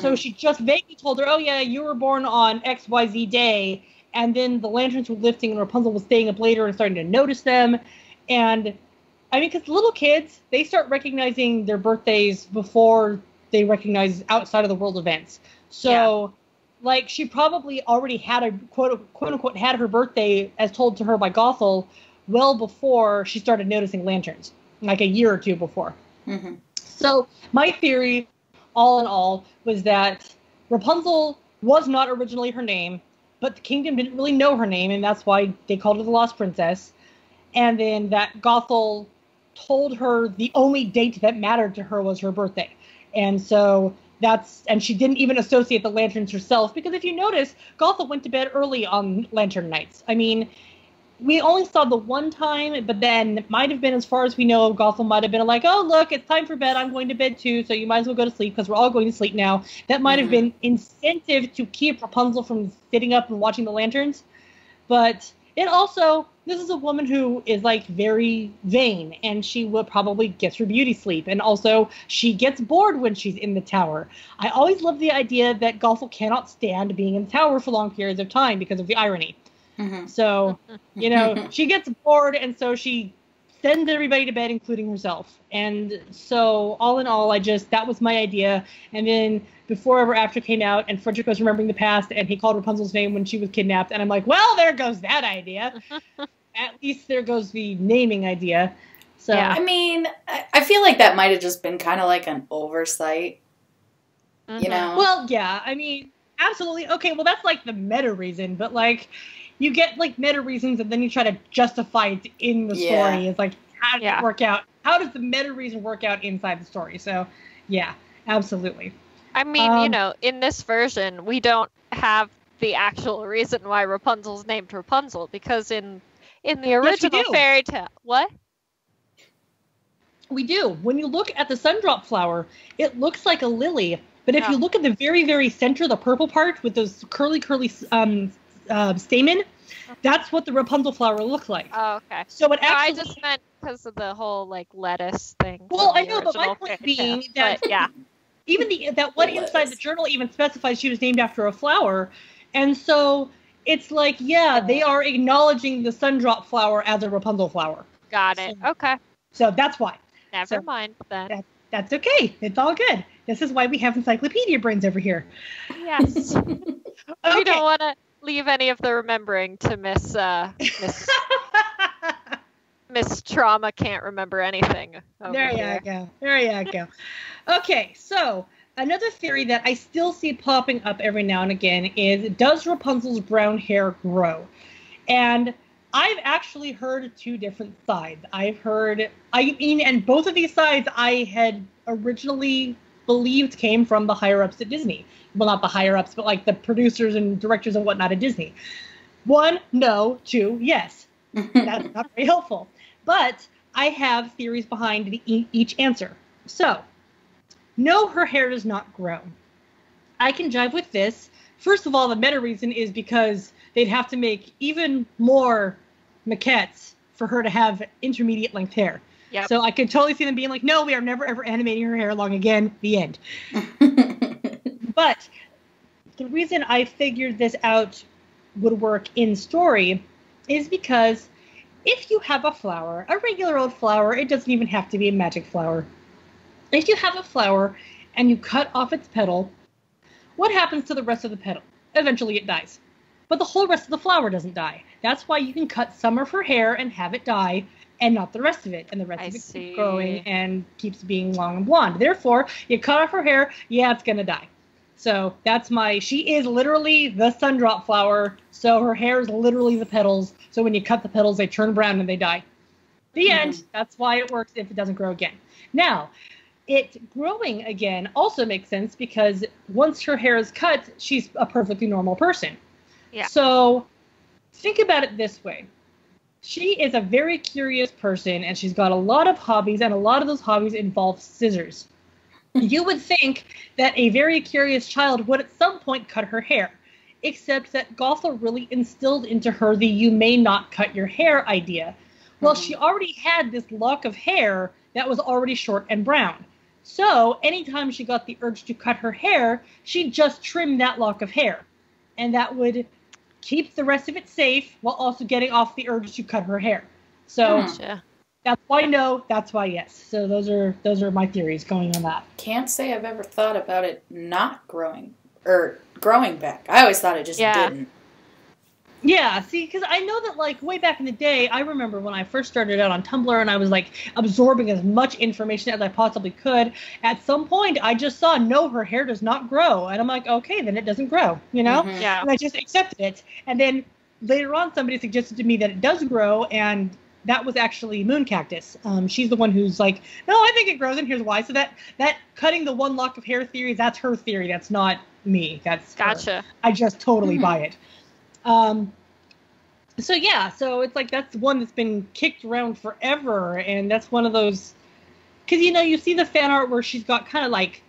So she just vaguely told her, oh yeah, you were born on XYZ day. And then the lanterns were lifting, and Rapunzel was staying up later and starting to notice them. And, I mean, because little kids, they start recognizing their birthdays before they recognize outside of the world events. So, like, she probably already had a, quote-unquote, had her birthday as told to her by Gothel well before she started noticing lanterns, like a year or two before. So my theory, all in all, was that Rapunzel was not originally her name, but the kingdom didn't really know her name, and that's why they called her the Lost Princess. And then that Gothel told her the only date that mattered to her was her birthday. And so that's, and she didn't even associate the lanterns herself, because if you notice, Gothel went to bed early on lantern nights. I mean, we only saw the one time, but then it might have been, as far as we know, Gothel might have been like, oh, look, it's time for bed. I'm going to bed too, so you might as well go to sleep because we're all going to sleep now. That might have been incentive to keep Rapunzel from sitting up and watching the lanterns. But it also, this is a woman who is, like, very vain, and she will probably get her beauty sleep. And also, she gets bored when she's in the tower. I always love the idea that Gothel cannot stand being in the tower for long periods of time because of the irony. Mm-hmm. So, you know, she gets bored, and so she sends everybody to bed, including herself. And so, all in all, that was my idea. And then Before Ever After came out, and Frederick was remembering the past, and he called Rapunzel's name when she was kidnapped, and I'm like, well, there goes that idea. At least there goes the naming idea. So yeah, I mean, I feel like that might have just been kind of like an oversight, you know? Well, yeah, I mean, absolutely. Okay, well, that's like the meta reason, but like, you get like meta reasons, and then you try to justify it in the story. It's like, how does it work out? How does the meta reason work out inside the story? So, yeah, absolutely. I mean, you know, in this version, we don't have the actual reason why Rapunzel's named Rapunzel, because in the original fairy tale, what? We do. When you look at the sundrop flower, it looks like a lily, but if you look at the very, very center, the purple part with those curly stamen, that's what the Rapunzel flower looks like. Oh, okay. So it actually... I just meant because of the whole, like, lettuce thing. Well, I know, but my point being that... But, yeah. Even that one inside the journal even specifies she was named after a flower. And so it's like, yeah, they are acknowledging the sundrop flower as a Rapunzel flower. Got it. So, okay. So that's why. Never mind then. That's okay. It's all good. This is why we have encyclopedia brains over here. Yes. Okay. We don't want to leave any of the remembering to Miss Miss Trauma can't remember anything. There you go. Okay, so another theory that I still see popping up every now and again is, does Rapunzel's brown hair grow? And I've actually heard two different sides. And both of these sides I had originally believed came from the higher-ups at Disney. Well, not the higher-ups, but like the producers and directors and whatnot at Disney. One, no. Two, yes. That's not very helpful. But I have theories behind each answer. So, no, her hair does not grow. I can jive with this. First of all, the meta reason is because they'd have to make even more maquettes for her to have intermediate length hair. Yep. So I could totally see them being like, no, we are never, ever animating her hair long again. The end. But the reason I figured this out would work in story is because if you have a flower, a regular old flower, it doesn't even have to be a magic flower. If you have a flower and you cut off its petal, what happens to the rest of the petal? Eventually it dies. But the whole rest of the flower doesn't die. That's why you can cut some of her hair and have it die and not the rest of it. And the rest of it keeps growing and keeps being long and blonde. Therefore, you cut off her hair, yeah, it's going to die. So that's she is literally the sundrop flower. So her hair is literally the petals. So when you cut the petals, they turn brown and they die. The end. That's why it works if it doesn't grow again. Now, it growing again also makes sense because once her hair is cut, she's a perfectly normal person. Yeah. So think about it this way. She is a very curious person and she's got a lot of hobbies, and a lot of those hobbies involve scissors. You would think that a very curious child would at some point cut her hair, except that Gothel really instilled into her the you may not cut your hair idea. Well, she already had this lock of hair that was already short and brown. So anytime she got the urge to cut her hair, she just trimmed that lock of hair. And that would keep the rest of it safe while also getting off the urge to cut her hair. So... Gotcha. That's why no, that's why yes. So those are my theories going on that. Can't say I've ever thought about it not growing, or growing back. I always thought it just didn't. Yeah, see, because I know that, like, way back in the day, I remember when I first started out on Tumblr and I was, like, absorbing as much information as I possibly could. At some point, I just saw, no, her hair does not grow. And I'm like, okay, then it doesn't grow, you know? Mm-hmm. Yeah. And I just accepted it. And then later on, somebody suggested to me that it does grow, and... that was actually Moon Cactus. She's the one who's like, no, I think it grows, and here's why. So that cutting the one lock of hair theory, that's her theory. That's not me. That's her. I just totally buy it. So yeah, so it's like that's one that's been kicked around forever, and that's one of those, because you know you see the fan art where she's got kind of like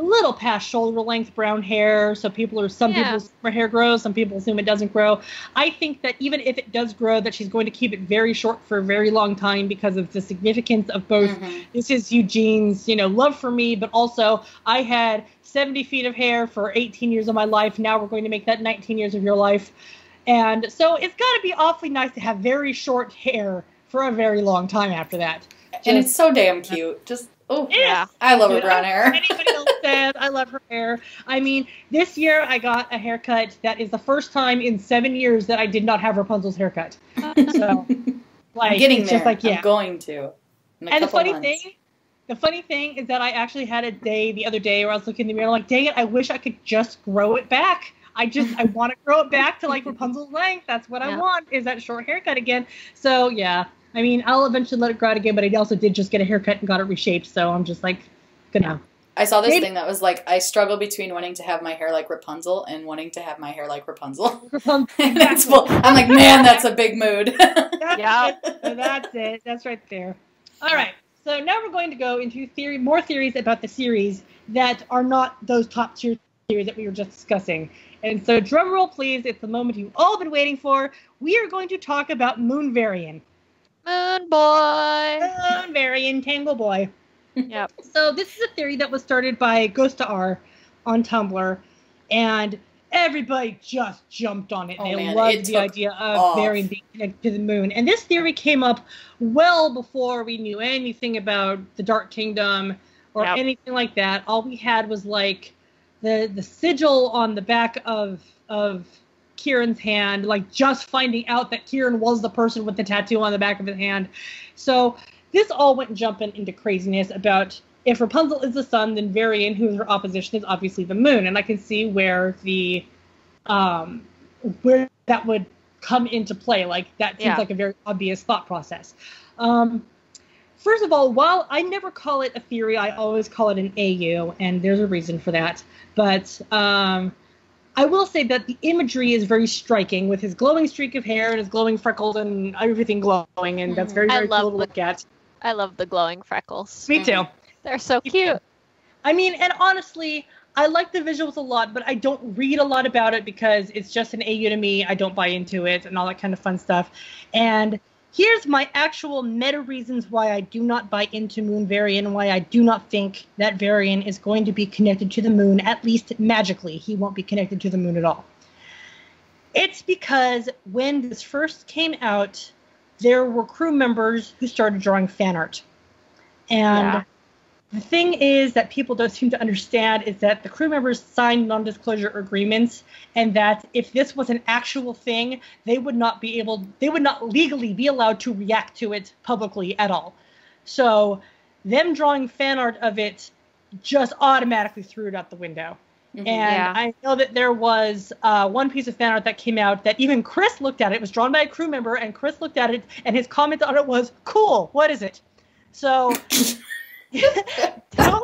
a little past shoulder length brown hair, so people are some people assume her hair grows, some people assume it doesn't grow. I think that even if it does grow, that she's going to keep it very short for a very long time because of the significance of both. Mm-hmm. This is Eugene's, you know, love for me, but also I had 70 feet of hair for 18 years of my life. Now we're going to make that 19 years of your life. And so it's got to be awfully nice to have very short hair for a very long time after that. Just, and it's so damn cute. Just, oh, yeah. I love her brown hair. Anybody else says I love her hair. I mean, this year I got a haircut that is the first time in 7 years that I did not have Rapunzel's haircut. So, like, I'm getting there. Just like, yeah. I'm going to. And the funny thing is that I actually had a day the other day where I was looking in the mirror like, dang it, I wish I could just grow it back. I want to grow it back to, like, Rapunzel's length. That's what I want, is that short haircut again. So, yeah. I mean, I'll eventually let it grow out again, but I also did just get a haircut and got it reshaped, so I'm just like, good now. I saw this thing that was like, I struggle between wanting to have my hair like Rapunzel and wanting to have my hair like Rapunzel. And that's, well, I'm like, man, that's a big mood. That's it. That's right there. All right. So now we're going to go into more theories about the series that are not those top tier theories that we were just discussing. And so drum roll, please. It's the moment you've all been waiting for. We are going to talk about Moon Varian. Moon boy. Moon Varian, Tangle boy. Yep. So this is a theory that was started by GhostaR on Tumblr, and everybody just jumped on it. They loved the idea of Varian being connected to the moon. And this theory came up well before we knew anything about the Dark Kingdom or anything like that. All we had was like the sigil on the back of Kieran's hand, like just finding out that Kieran was the person with the tattoo on the back of his hand. So this all went jumping into craziness about if Rapunzel is the sun, then Varian, who is her opposition, is obviously the moon. And I can see where the where that would come into play. Like that seems like a very obvious thought process. First of all, while I never call it a theory, I always call it an AU, and there's a reason for that. But I will say that the imagery is very striking with his glowing streak of hair and his glowing freckles and everything glowing, and that's very, very cool to look at. I love the glowing freckles. Me too. They're so cute. I mean, and honestly, I like the visuals a lot, but I don't read a lot about it because it's just an AU to me. I don't buy into it and all that kind of fun stuff. And here's my actual meta reasons why I do not buy into Moon Varian, why I do not think that Varian is going to be connected to the moon, at least magically. He won't be connected to the moon at all. It's because when this first came out, there were crew members who started drawing fan art. And the thing is that people don't seem to understand is that the crew members signed non-disclosure agreements, and that if this was an actual thing, they would not legally be allowed to react to it publicly at all. So them drawing fan art of it just automatically threw it out the window. Mm-hmm, and I know that there was one piece of fan art that came out that even Chris looked at. It was drawn by a crew member, and Chris looked at it, and his comment on it was, "Cool, what is it?" So... Going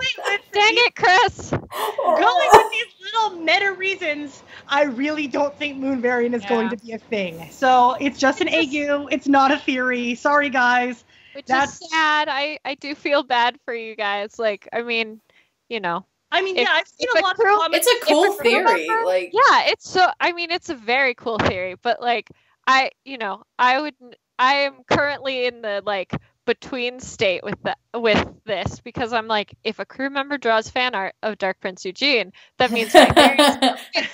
with these little meta reasons, I really don't think Moon Varian is going to be a thing. So it's just an AU. It's not a theory. Sorry, guys. That's sad. I do feel bad for you guys. Like, I mean, you know. I mean, I've seen a lot of comments. It's a cool theory. Like, it's so. I mean, it's a very cool theory. But like, I am currently in the like between state with this because I'm like, if a crew member draws fan art of Dark Prince Eugene, that means my theory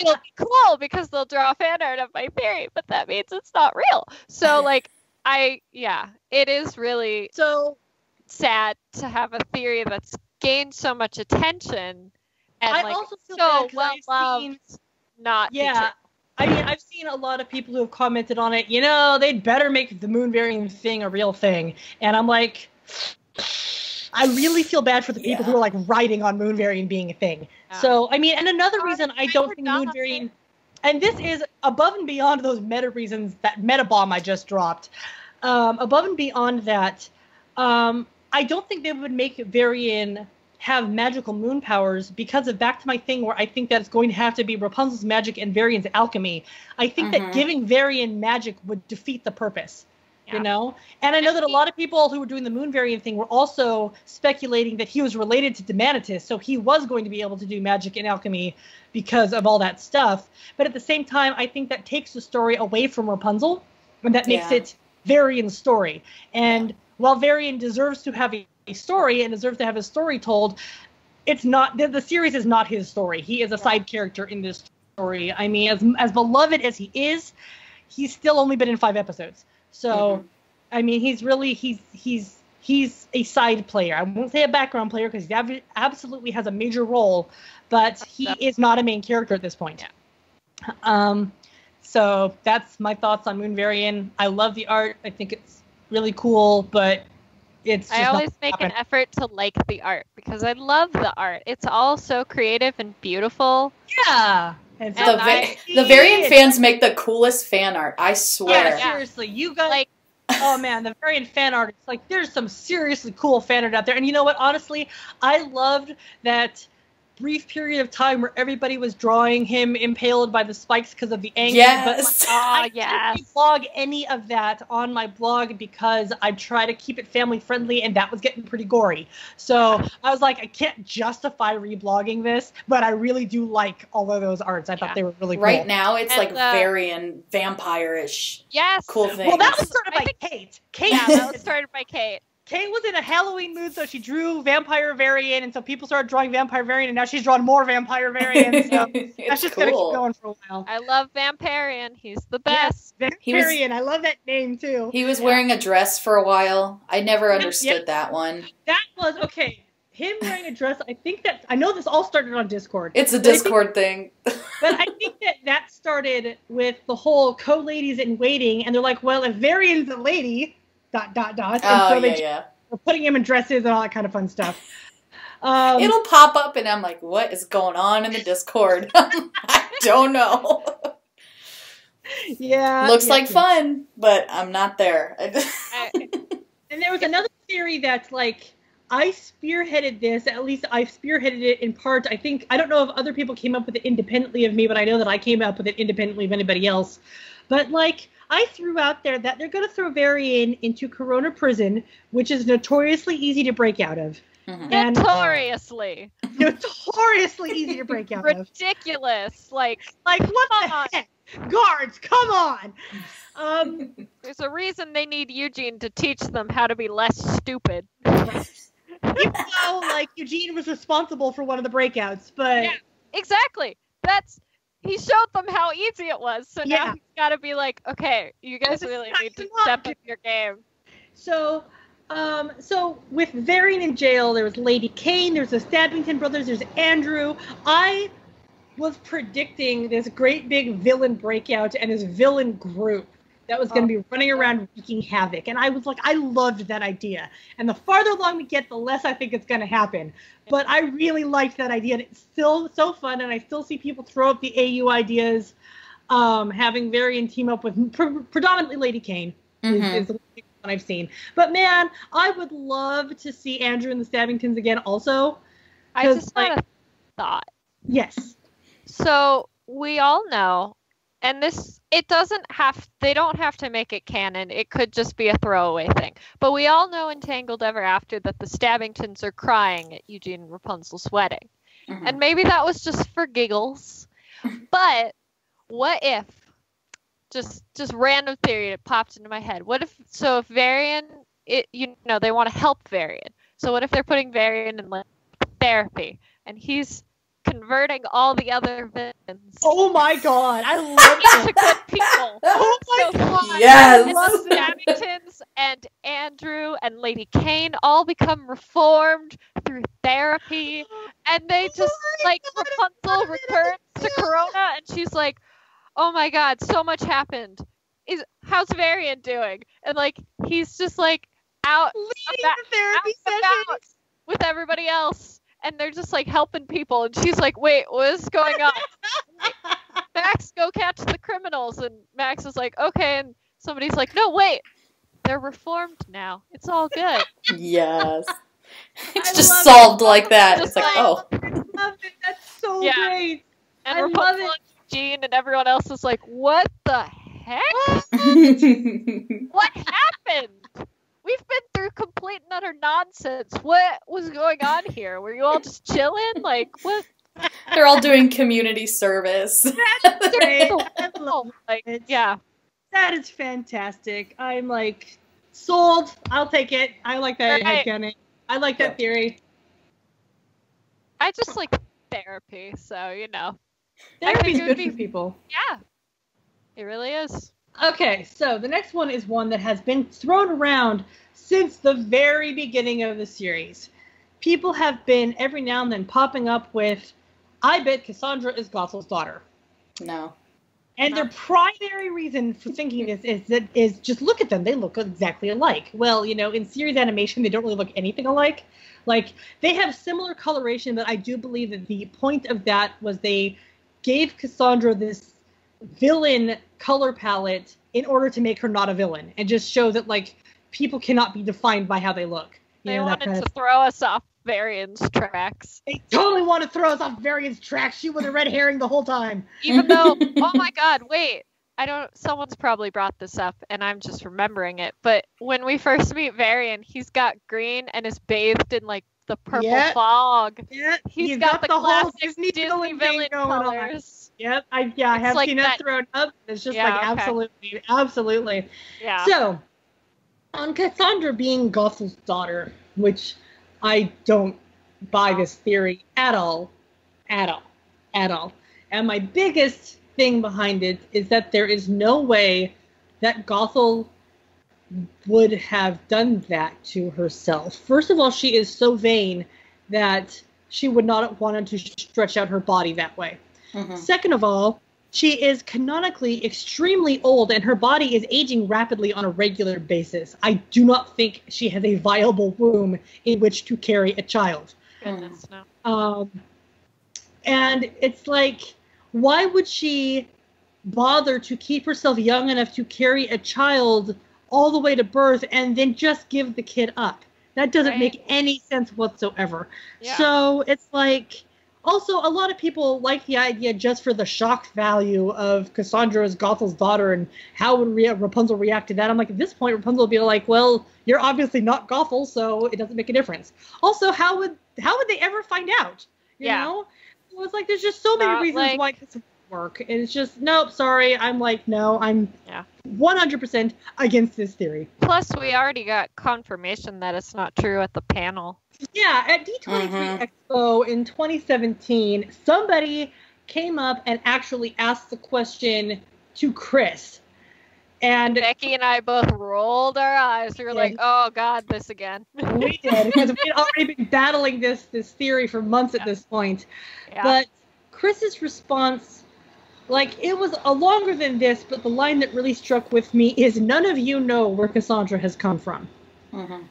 it'll be cool because they'll draw fan art of my theory, but that means it's not real. So like, it is really so sad to have a theory that's gained so much attention and I like also feel so well loved not be true. I mean, I've seen a lot of people who have commented on it, you know, they'd better make the Moon Varian thing a real thing. And I'm like, I really feel bad for the people who are like riding on Moon Varian being a thing. Yeah. So, I mean, and another reason I don't think Moon Varian, and this is above and beyond those meta reasons, that meta bomb I just dropped, above and beyond that, I don't think they would make Varian have magical moon powers because of back to my thing where I think that it's going to have to be Rapunzel's magic and Varian's alchemy. I think that giving Varian magic would defeat the purpose, you know? And I know that a lot of people who were doing the moon Varian thing were also speculating that he was related to Demanitus, so he was going to be able to do magic and alchemy because of all that stuff. But at the same time, I think that takes the story away from Rapunzel, and that makes it Varian's story. And while Varian deserves to have a story and deserves to have his story told, it's not the series is not his story. He is a side character in this story. I mean, as beloved as he is, he's still only been in 5 episodes. So, I mean, he's really he's a side player. I won't say a background player because he absolutely has a major role, but he is not a main character at this point. Yeah. So that's my thoughts on Moon Varian. I love the art. I think it's really cool, but it's just I always make an effort to like the art because I love the art. It's all so creative and beautiful. Yeah. And so the Varian fans make the coolest fan art, I swear. Yeah, seriously. You guys, like, oh man, the Varian fan art. It's like, there's some seriously cool fan art out there. And you know what? Honestly, I loved that brief period of time where everybody was drawing him impaled by the spikes because of the angle. Yes. But like, oh, I didn't blog any of that on my blog because I try to keep it family friendly and that was getting pretty gory. So I was like, I can't justify reblogging this, but I really do like all of those arts. I thought they were really cool. Right now it's like Varian vampire-ish cool thing. Well, that was started by Kate. That was started by Kate. Kate was in a Halloween mood, so she drew Vampire Varian, and so people started drawing Vampire Varian, and now she's drawn more Vampire Varian, so that's just going to keep going for a while. I love Vampirian. He's the best. Yes, Vampirian. I love that name, too. He was wearing a dress for a while. I never understood that one. That was, him wearing a dress, I think that, I know this all started on Discord. It's a Discord thing. But I think that started with the whole co-ladies-in-waiting, and they're like, well, if Varian's a lady... ... Oh, and so they're putting him in dresses and all that kind of fun stuff. It'll pop up, and I'm like, what is going on in the Discord? I don't know. Yeah. Looks like fun, but I'm not there. And there was another theory that's like, I spearheaded this, at least I spearheaded it in part. I think, I don't know if other people came up with it independently of me, but I know that I came up with it independently of anybody else. But like, I threw out there that they're going to throw Varian into Corona Prison, which is notoriously easy to break out of. And, notoriously. Notoriously easy to break out of. Ridiculous. Like what the heck? Guards, come on. There's a reason they need Eugene to teach them how to be less stupid. Even though, like, Eugene was responsible for one of the breakouts, but... Yeah, exactly. That's... He showed them how easy it was, so now he's got to be like, okay, you guys really need to step up your game. So, so with Varian in jail, there was Lady Kane, there's the Stabbington brothers, there's Andrew. I was predicting this great big villain breakout and this villain group that was going to be running around wreaking havoc. And I was like, I loved that idea. And the farther along we get, the less I think it's going to happen. But I really liked that idea. And it's still so fun. And I still see people throw up the AU ideas, having Varian team up with predominantly Lady Kane. Is the one I've seen. But man, I would love to see Andrew and the Stabbingtons again also. I just had a thought. Yes. So we all know, and this, it doesn't have, they don't have to make it canon. It could just be a throwaway thing. But we all know in Tangled Ever After that the Stabbingtons are crying at Eugene and Rapunzel's wedding. And maybe that was just for giggles. But what if, just random theory that popped into my head. What if, so if Varian, you know, they want to help Varian. So what if they're putting Varian in therapy and he's converting all the other villains. Oh my god, I love that. Into good people. Oh my god, yes. And the Stabbingtons and Andrew and Lady Kane all become reformed through therapy, and they just like Rapunzel returns to Corona, and she's like, "Oh my god, so much happened. How's Varian doing?" And like he's just like out leading the therapy session with everybody else. And they're just, like, helping people. And she's like, wait, what is going on? Max, go catch the criminals. And Max is like, okay. And somebody's like, no, wait. They're reformed now. It's all good. Yes. It's just solved like that. It's like, oh. I love it. That's so great. And Rapunzel and Eugene and everyone else was like, what the heck? What happened? We've been through complete and utter nonsense. What was going on here? Were you all just chilling? Like, what? They're all doing community service. That's great. I love it. Yeah. That is fantastic. I'm like, sold. I'll take it. I like that headcanon. I like that theory. I just like therapy, so, you know. Therapy's good for people. Yeah. It really is. Okay, so the next one is one that has been thrown around since the very beginning of the series. People have been, every now and then, popping up with, I bet Cassandra is Gothel's daughter. No. And their primary reason for thinking this is that just look at them. They look exactly alike. Well, you know, in series animation, they don't really look anything alike. Like, they have similar coloration, but I do believe that the point of that was they gave Cassandra this villain color palette in order to make her not a villain and just show that, like, people cannot be defined by how they look. You know, wanted to throw us off Varian's tracks. They totally want to throw us off Varian's tracks. She was a red herring the whole time. Even though, oh my god, wait. Someone's probably brought this up, and I'm just remembering it, but when we first meet Varian, he's got green and is bathed in, like, the purple fog. Yep. He's got the classic whole Disney villain colors. Yep, I have seen that thrown up. It's just absolutely, absolutely. Yeah. So, on Cassandra being Gothel's daughter, which... I don't buy this theory at all, at all, at all. And my biggest thing behind it is that there is no way that Gothel would have done that to herself. First of all, she is so vain that she would not have wanted to stretch out her body that way. Mm-hmm. Second of all, she is canonically extremely old, and her body is aging rapidly on a regular basis. I do not think she has a viable womb in which to carry a child. Goodness, no. And it's like, why would she bother to keep herself young enough to carry a child all the way to birth and then just give the kid up? That doesn't make any sense whatsoever. Yeah. So it's like... Also, a lot of people like the idea just for the shock value of Cassandra as Gothel's daughter and how would Rapunzel react to that. I'm like, at this point, Rapunzel would be like, well, you're obviously not Gothel, so it doesn't make a difference. Also, how would they ever find out? You know? So it's like, there's just so many reasons why this would work. And it's just, nope, sorry. I'm like, no, I'm 100% against this theory. Plus, we already got confirmation that it's not true at the panel. Yeah, at D23 Expo in 2017, somebody came up and actually asked the question to Chris. And Becky and I both rolled our eyes. We were like, oh, God, this again. We did, because we had already been battling this theory for months at this point. Yeah. But Chris's response, like, it was longer than this, but the line that really struck with me is, none of you know where Cassandra has come from. Mm-hmm.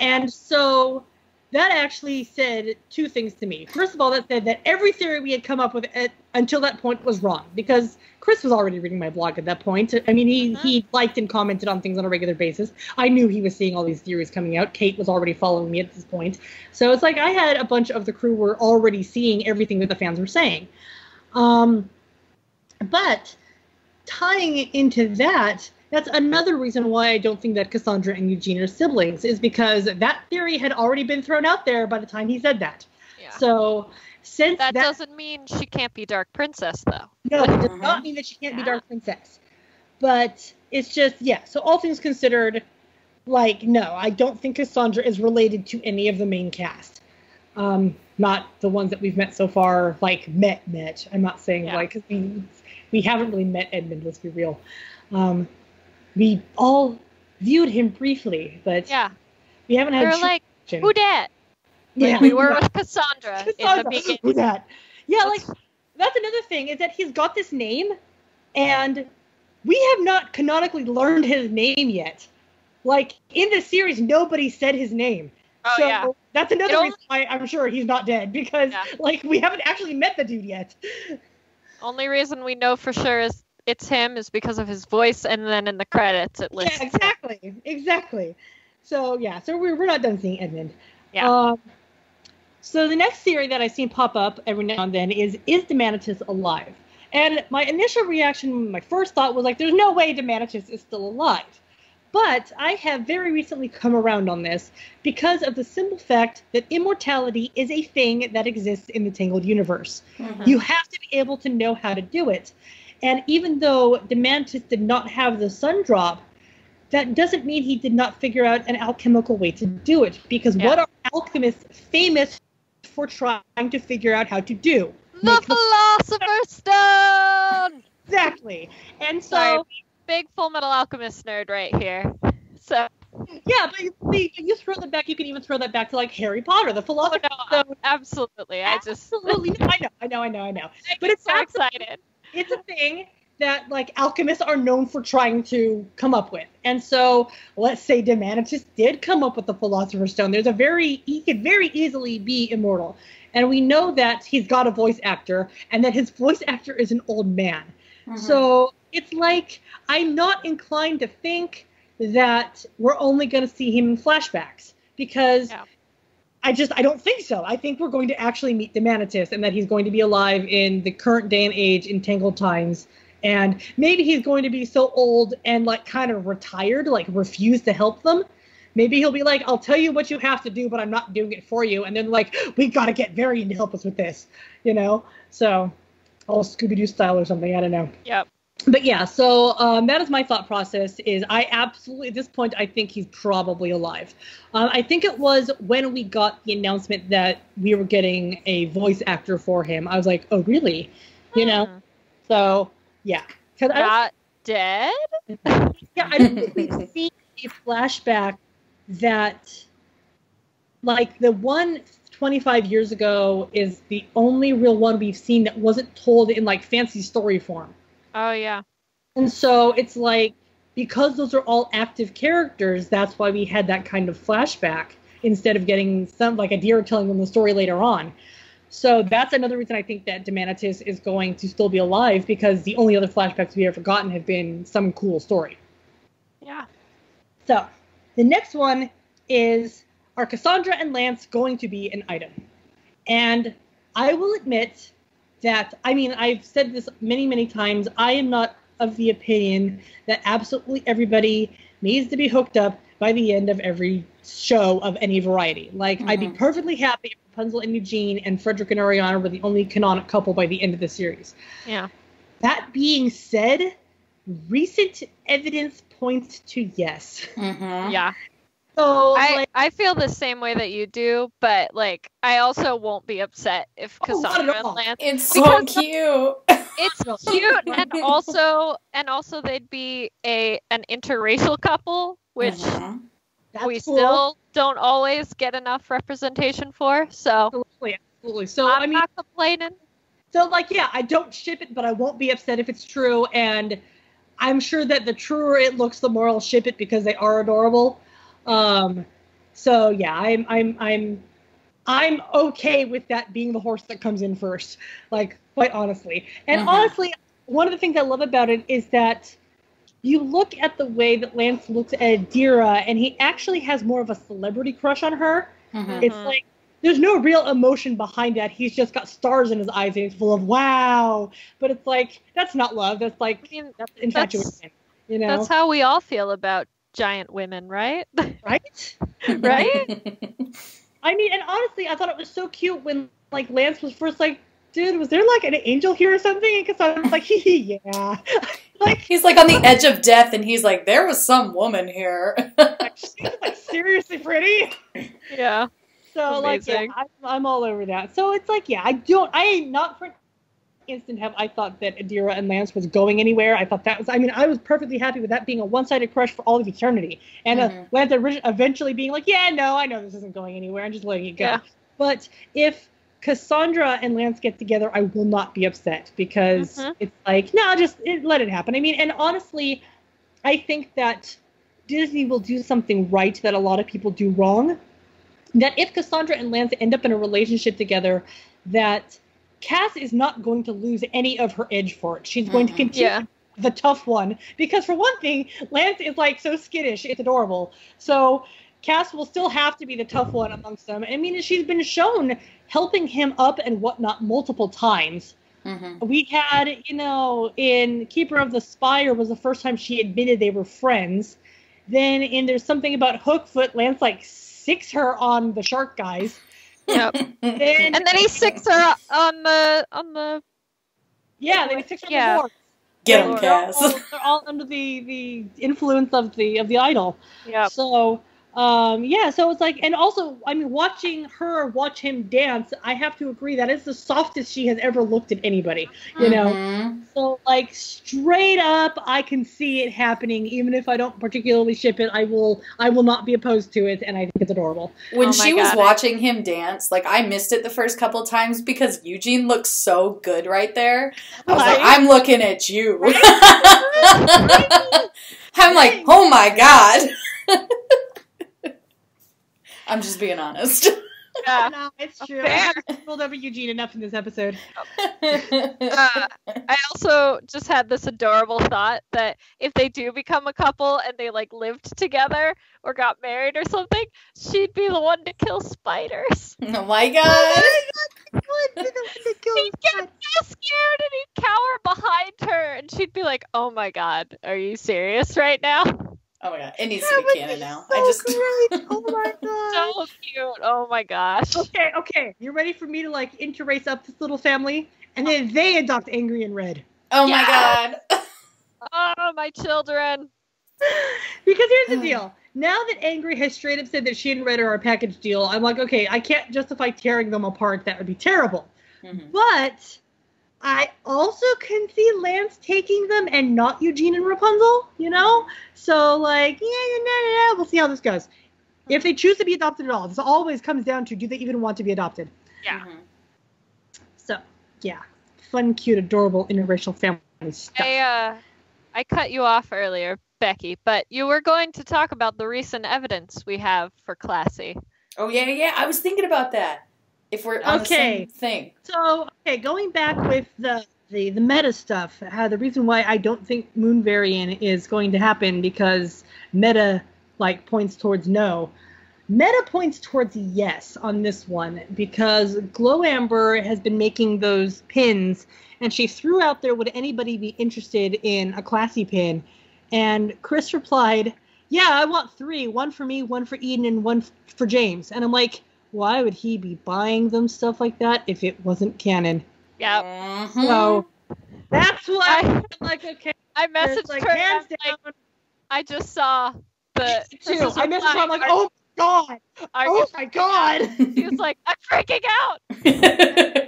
And so... that actually said two things to me. First of all, that said that every theory we had come up with until that point was wrong, because Chris was already reading my blog at that point. I mean, he liked and commented on things on a regular basis. I knew he was seeing all these theories coming out. Kate was already following me at this point. So it's like I had a bunch of the crew were already seeing everything that the fans were saying. But tying into that... that's another reason why I don't think that Cassandra and Eugene are siblings, is because that theory had already been thrown out there by the time he said that. Yeah. So since that doesn't mean she can't be Dark Princess, though. No, it does not mean that she can't be Dark Princess. But it's just, so all things considered, like, no, I don't think Cassandra is related to any of the main cast. Not the ones that we've met so far, like, met. I'm not saying, like, we haven't really met Edmund, let's be real. We all viewed him briefly, but we haven't had... We're like, who dat? Like we were with Cassandra in the beginning. Who dat? Yeah, like, that's another thing, is that he's got this name, and we have not canonically learned his name yet. Like, in the series, nobody said his name. Oh, so that's another reason why I'm sure he's not dead, because, like, we haven't actually met the dude yet. Only reason we know for sure is it's him is because of his voice, and then in the credits it lists. Yeah, exactly. So, so we're not done seeing Edmund. Yeah. So the next theory that I've seen pop up every now and then is Demanitus alive? And my initial reaction, my first thought was like, there's no way Demanitus is still alive. But I have very recently come around on this because of the simple fact that immortality is a thing that exists in the Tangled universe. Mm-hmm. You have to be able to know how to do it. And even though Demanitus did not have the sun drop, that doesn't mean he did not figure out an alchemical way to do it. Because what are alchemists famous for trying to figure out how to do? The Philosopher's Stone! Exactly. And so... Sorry, big Full Metal Alchemist nerd right here. So... Yeah, but you throw that back, you can even throw that back to, like, Harry Potter, the Philosopher's Stone. Absolutely. I know. But it's so exciting. It's a thing that, like, alchemists are known for trying to come up with. And so, let's say Demanitus did come up with the Philosopher's Stone. He could very easily be immortal. And we know that he's got a voice actor, and that his voice actor is an old man. Mm-hmm. So, it's like, I'm not inclined to think that we're only going to see him in flashbacks. Because... Yeah. I don't think so. I think we're going to actually meet Demanitus and that he's going to be alive in the current day and age in Tangled times. And maybe he's going to be so old and, like, kind of retired, like, refuse to help them. Maybe he'll be like, I'll tell you what you have to do, but I'm not doing it for you. And then, like, we got to get Varian to help us with this, you know? So, all Scooby-Doo style or something. I don't know. Yep. But, yeah, so that is my thought process is I absolutely, at this point, I think he's probably alive. I think it was when we got the announcement that we were getting a voice actor for him. I was like, oh, really? You know? So, yeah. Not dead? Yeah, I don't think we've seen a flashback that, like, the one 25 years ago is the only real one we've seen that wasn't told in, like, fancy story form. Oh, yeah. And so it's like, because those are all active characters, that's why we had that kind of flashback instead of getting some, like, Adira telling them the story later on. So that's another reason I think that Demanitus is going to still be alive, because the only other flashbacks we have forgotten have been some cool story. Yeah. So the next one is, are Cassandra and Lance going to be an item? And I will admit... that, I mean, I've said this many, many times. I am not of the opinion that absolutely everybody needs to be hooked up by the end of every show of any variety. Like, I'd be perfectly happy if Rapunzel and Eugene and Frederick and Ariana were the only canonic couple by the end of the series. Yeah. That being said, recent evidence points to yes. Mm-hmm. Yeah. So, I feel the same way that you do, but, like, I also won't be upset if Cassandra and Lance... It's so cute! It's cute, and also they'd be an interracial couple, which we still don't always get enough representation for, so... Absolutely. So, I'm not complaining. So, like, yeah, I don't ship it, but I won't be upset if it's true, and I'm sure that the truer it looks, the more I'll ship it, because they are adorable. So yeah, I'm okay with that being the horse that comes in first, like, quite honestly. And honestly, one of the things I love about it is that you look at the way that Lance looks at Adira, and he actually has more of a celebrity crush on her. It's like, there's no real emotion behind that. He's just got stars in his eyes, and he's full of wow. But it's like, that's not love. That's, like, I mean, that's infatuation. You know, that's how we all feel about giant women, right? Right? I mean, and honestly, I thought it was so cute when, like, Lance was first like, dude, was there, like, an angel here or something? And Cassandra was like, yeah. Like, he's, like, on the edge of death, and he's like, there was some woman here. Like, she's, like, seriously pretty? Yeah. So, amazing. Like, yeah, I'm all over that. So it's like, yeah, I for instant have I thought that Adira and Lance was going anywhere. I thought that was, I mean, I was perfectly happy with that being a one-sided crush for all of eternity. And Lance eventually being like, yeah, no, I know this isn't going anywhere. I'm just letting it go. Yeah. But if Cassandra and Lance get together, I will not be upset, because it's like, no, just let it happen. I mean, and honestly, I think that Disney will do something right that a lot of people do wrong. That if Cassandra and Lance end up in a relationship together, that Cass is not going to lose any of her edge for it. She's going to continue the tough one. Because for one thing, Lance is, like, so skittish. It's adorable. So Cass will still have to be the tough one amongst them. I mean, she's been shown helping him up and whatnot multiple times. Mm-hmm. We had, you know, in Keeper of the Spire was the first time she admitted they were friends. Then in There's Something About Hookfoot, Lance, like, sicks her on the shark guys. Yep. and then he sicks her on the... Yeah, then he sicks her on the board. Get him, Cass. They're all under the influence of the idol. Yeah. So, so it's like, and also, I mean, watching her watch him dance, I have to agree that is the softest she has ever looked at anybody, you know? So, like, straight up, I can see it happening. Even if I don't particularly ship it, I will not be opposed to it, and I think it's adorable. When she was watching him dance, like, I missed it the first couple times because Eugene looks so good right there. I was like, I'm looking at you. I'm like, oh my God. I'm just being honest. Yeah. No, it's true. I pulled over Eugene enough in this episode. I also just had this adorable thought that if they do become a couple and they like lived together or got married or something, she'd be the one to kill spiders. Oh my God! He'd get so scared and he'd cower behind her, and she'd be like, "Oh my God, are you serious right now?" Oh my God, it needs to be canon now. So I just great. Oh my God. So cute. Oh my gosh. Okay. You ready for me to like interrace up this little family? And then they adopt Angry and Red. Oh my God. Oh my children. Because here's the deal. Now that Angry has straight up said that she and Red are a package deal, I'm like, okay, I can't justify tearing them apart. That would be terrible. Mm-hmm. But I also can see Lance taking them and not Eugene and Rapunzel, you know? So, like, yeah, we'll see how this goes. If they choose to be adopted at all, this always comes down to, do they even want to be adopted? Yeah. Mm-hmm. So, yeah. Fun, cute, adorable, interracial family stuff. I cut you off earlier, Becky, but you were going to talk about the recent evidence we have for Classy. Oh, yeah. I was thinking about that. If we're on the same thing. So, going back with the meta stuff, how the reason why I don't think Moon Varian is going to happen because meta, like, points towards no. Meta points towards yes on this one because Glow Amber has been making those pins, and she threw out there, would anybody be interested in a Classy pin? And Chris replied, yeah, I want 3. 1 for me, 1 for Eden, and 1 for James. And I'm like, why would he be buying them stuff like that if it wasn't canon? Yeah. Mm-hmm. So that's why I'm like, okay. I messaged her. Hands down. Like, I just saw the. I messaged her. I'm like, oh my God. Oh my God. She was like, I'm freaking out.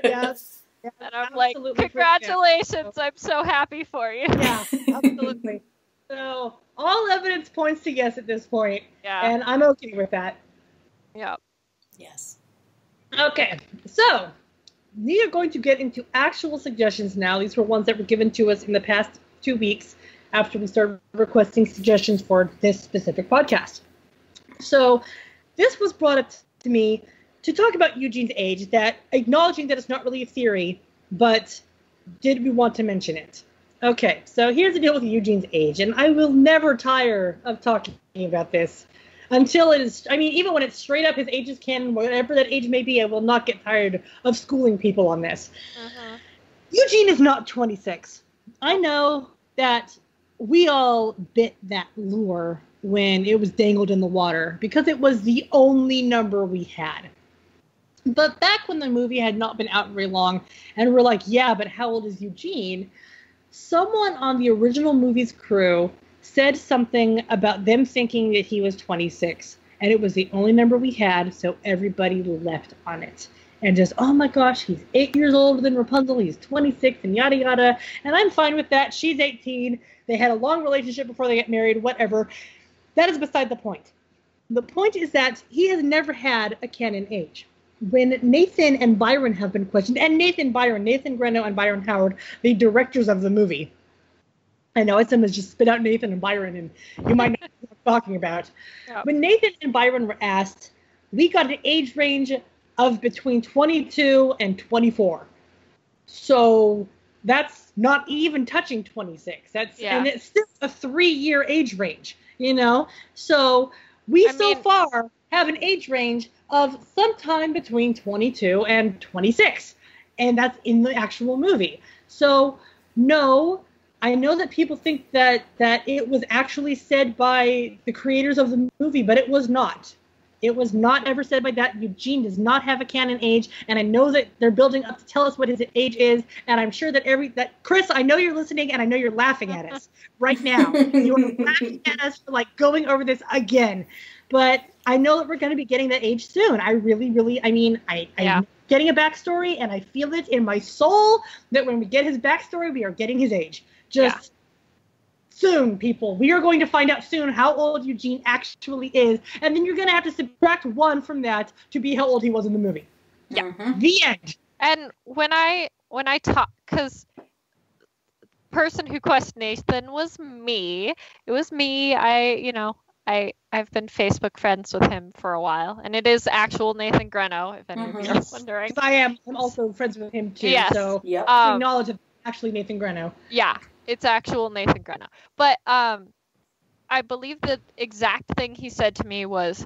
yes. And I'm like, congratulations. I'm so happy for you. Yeah, absolutely. So all evidence points to yes at this point. Yeah. And I'm okay with that. Yeah. Yes. Okay, so we are going to get into actual suggestions now. These were ones that were given to us in the past 2 weeks after we started requesting suggestions for this specific podcast. So this was brought up to me to talk about Eugene's age, that acknowledging that it's not really a theory, but did we want to mention it? Okay, so here's the deal with Eugene's age, and I will never tire of talking about this. Until it is, I mean, even when it's straight up his age is canon, whatever that age may be, I will not get tired of schooling people on this. Uh-huh. Eugene is not 26. I know that we all bit that lure when it was dangled in the water because it was the only number we had. But back when the movie had not been out very long and we're like, yeah, but how old is Eugene? Someone on the original movie's crew said something about them thinking that he was 26, and it was the only number we had, so everybody left on it. And just, oh my gosh, he's 8 years older than Rapunzel, he's 26, and yada yada, and I'm fine with that, she's 18, they had a long relationship before they get married, whatever. That is beside the point. The point is that he has never had a canon age. When Nathan and Byron have been questioned, and Nathan Greno and Byron Howard, the directors of the movie, I know it's someone just spit out Nathan and Byron, and you might not know what I'm talking about. Yeah. When Nathan and Byron were asked, we got an age range of between 22 and 24. So that's not even touching 26. That's and it's still a 3-year age range, you know? So So far have an age range of sometime between 22 and 26. And that's in the actual movie. So, no, I know that people think that, it was actually said by the creators of the movie, but it was not. It was not ever said by that. Eugene does not have a canon age, and I know that they're building up to tell us what his age is, and I'm sure that Chris, I know you're listening, and I know you're laughing at us right now. You're laughing at us for, like, going over this again. But I know that we're going to be getting that age soon. I really, really, I mean, I'm getting a backstory, and I feel it in my soul that when we get his backstory, we are getting his age. Soon, people. We are going to find out soon how old Eugene actually is, and then you're going to have to subtract 1 from that to be how old he was in the movie. Yeah. Mm-hmm. The end. And when I talk, because the person who questioned Nathan was me. It was me. I've been Facebook friends with him for a while, and it is actual Nathan Greno, if anyone is wondering. I am. I'm also friends with him, too. Yes. So, knowledge of actually Nathan Greno. Yeah. It's actual Nathan Greno. But I believe the exact thing he said to me was,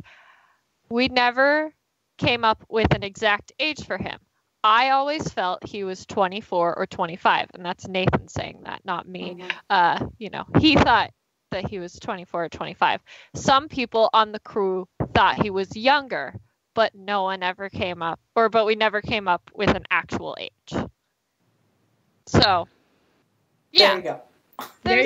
we never came up with an exact age for him. I always felt he was 24 or 25. And that's Nathan saying that, not me. Mm-hmm. He thought that he was 24 or 25. Some people on the crew thought he was younger, but no one ever came up, but we never came up with an actual age. So... yeah. There you go. There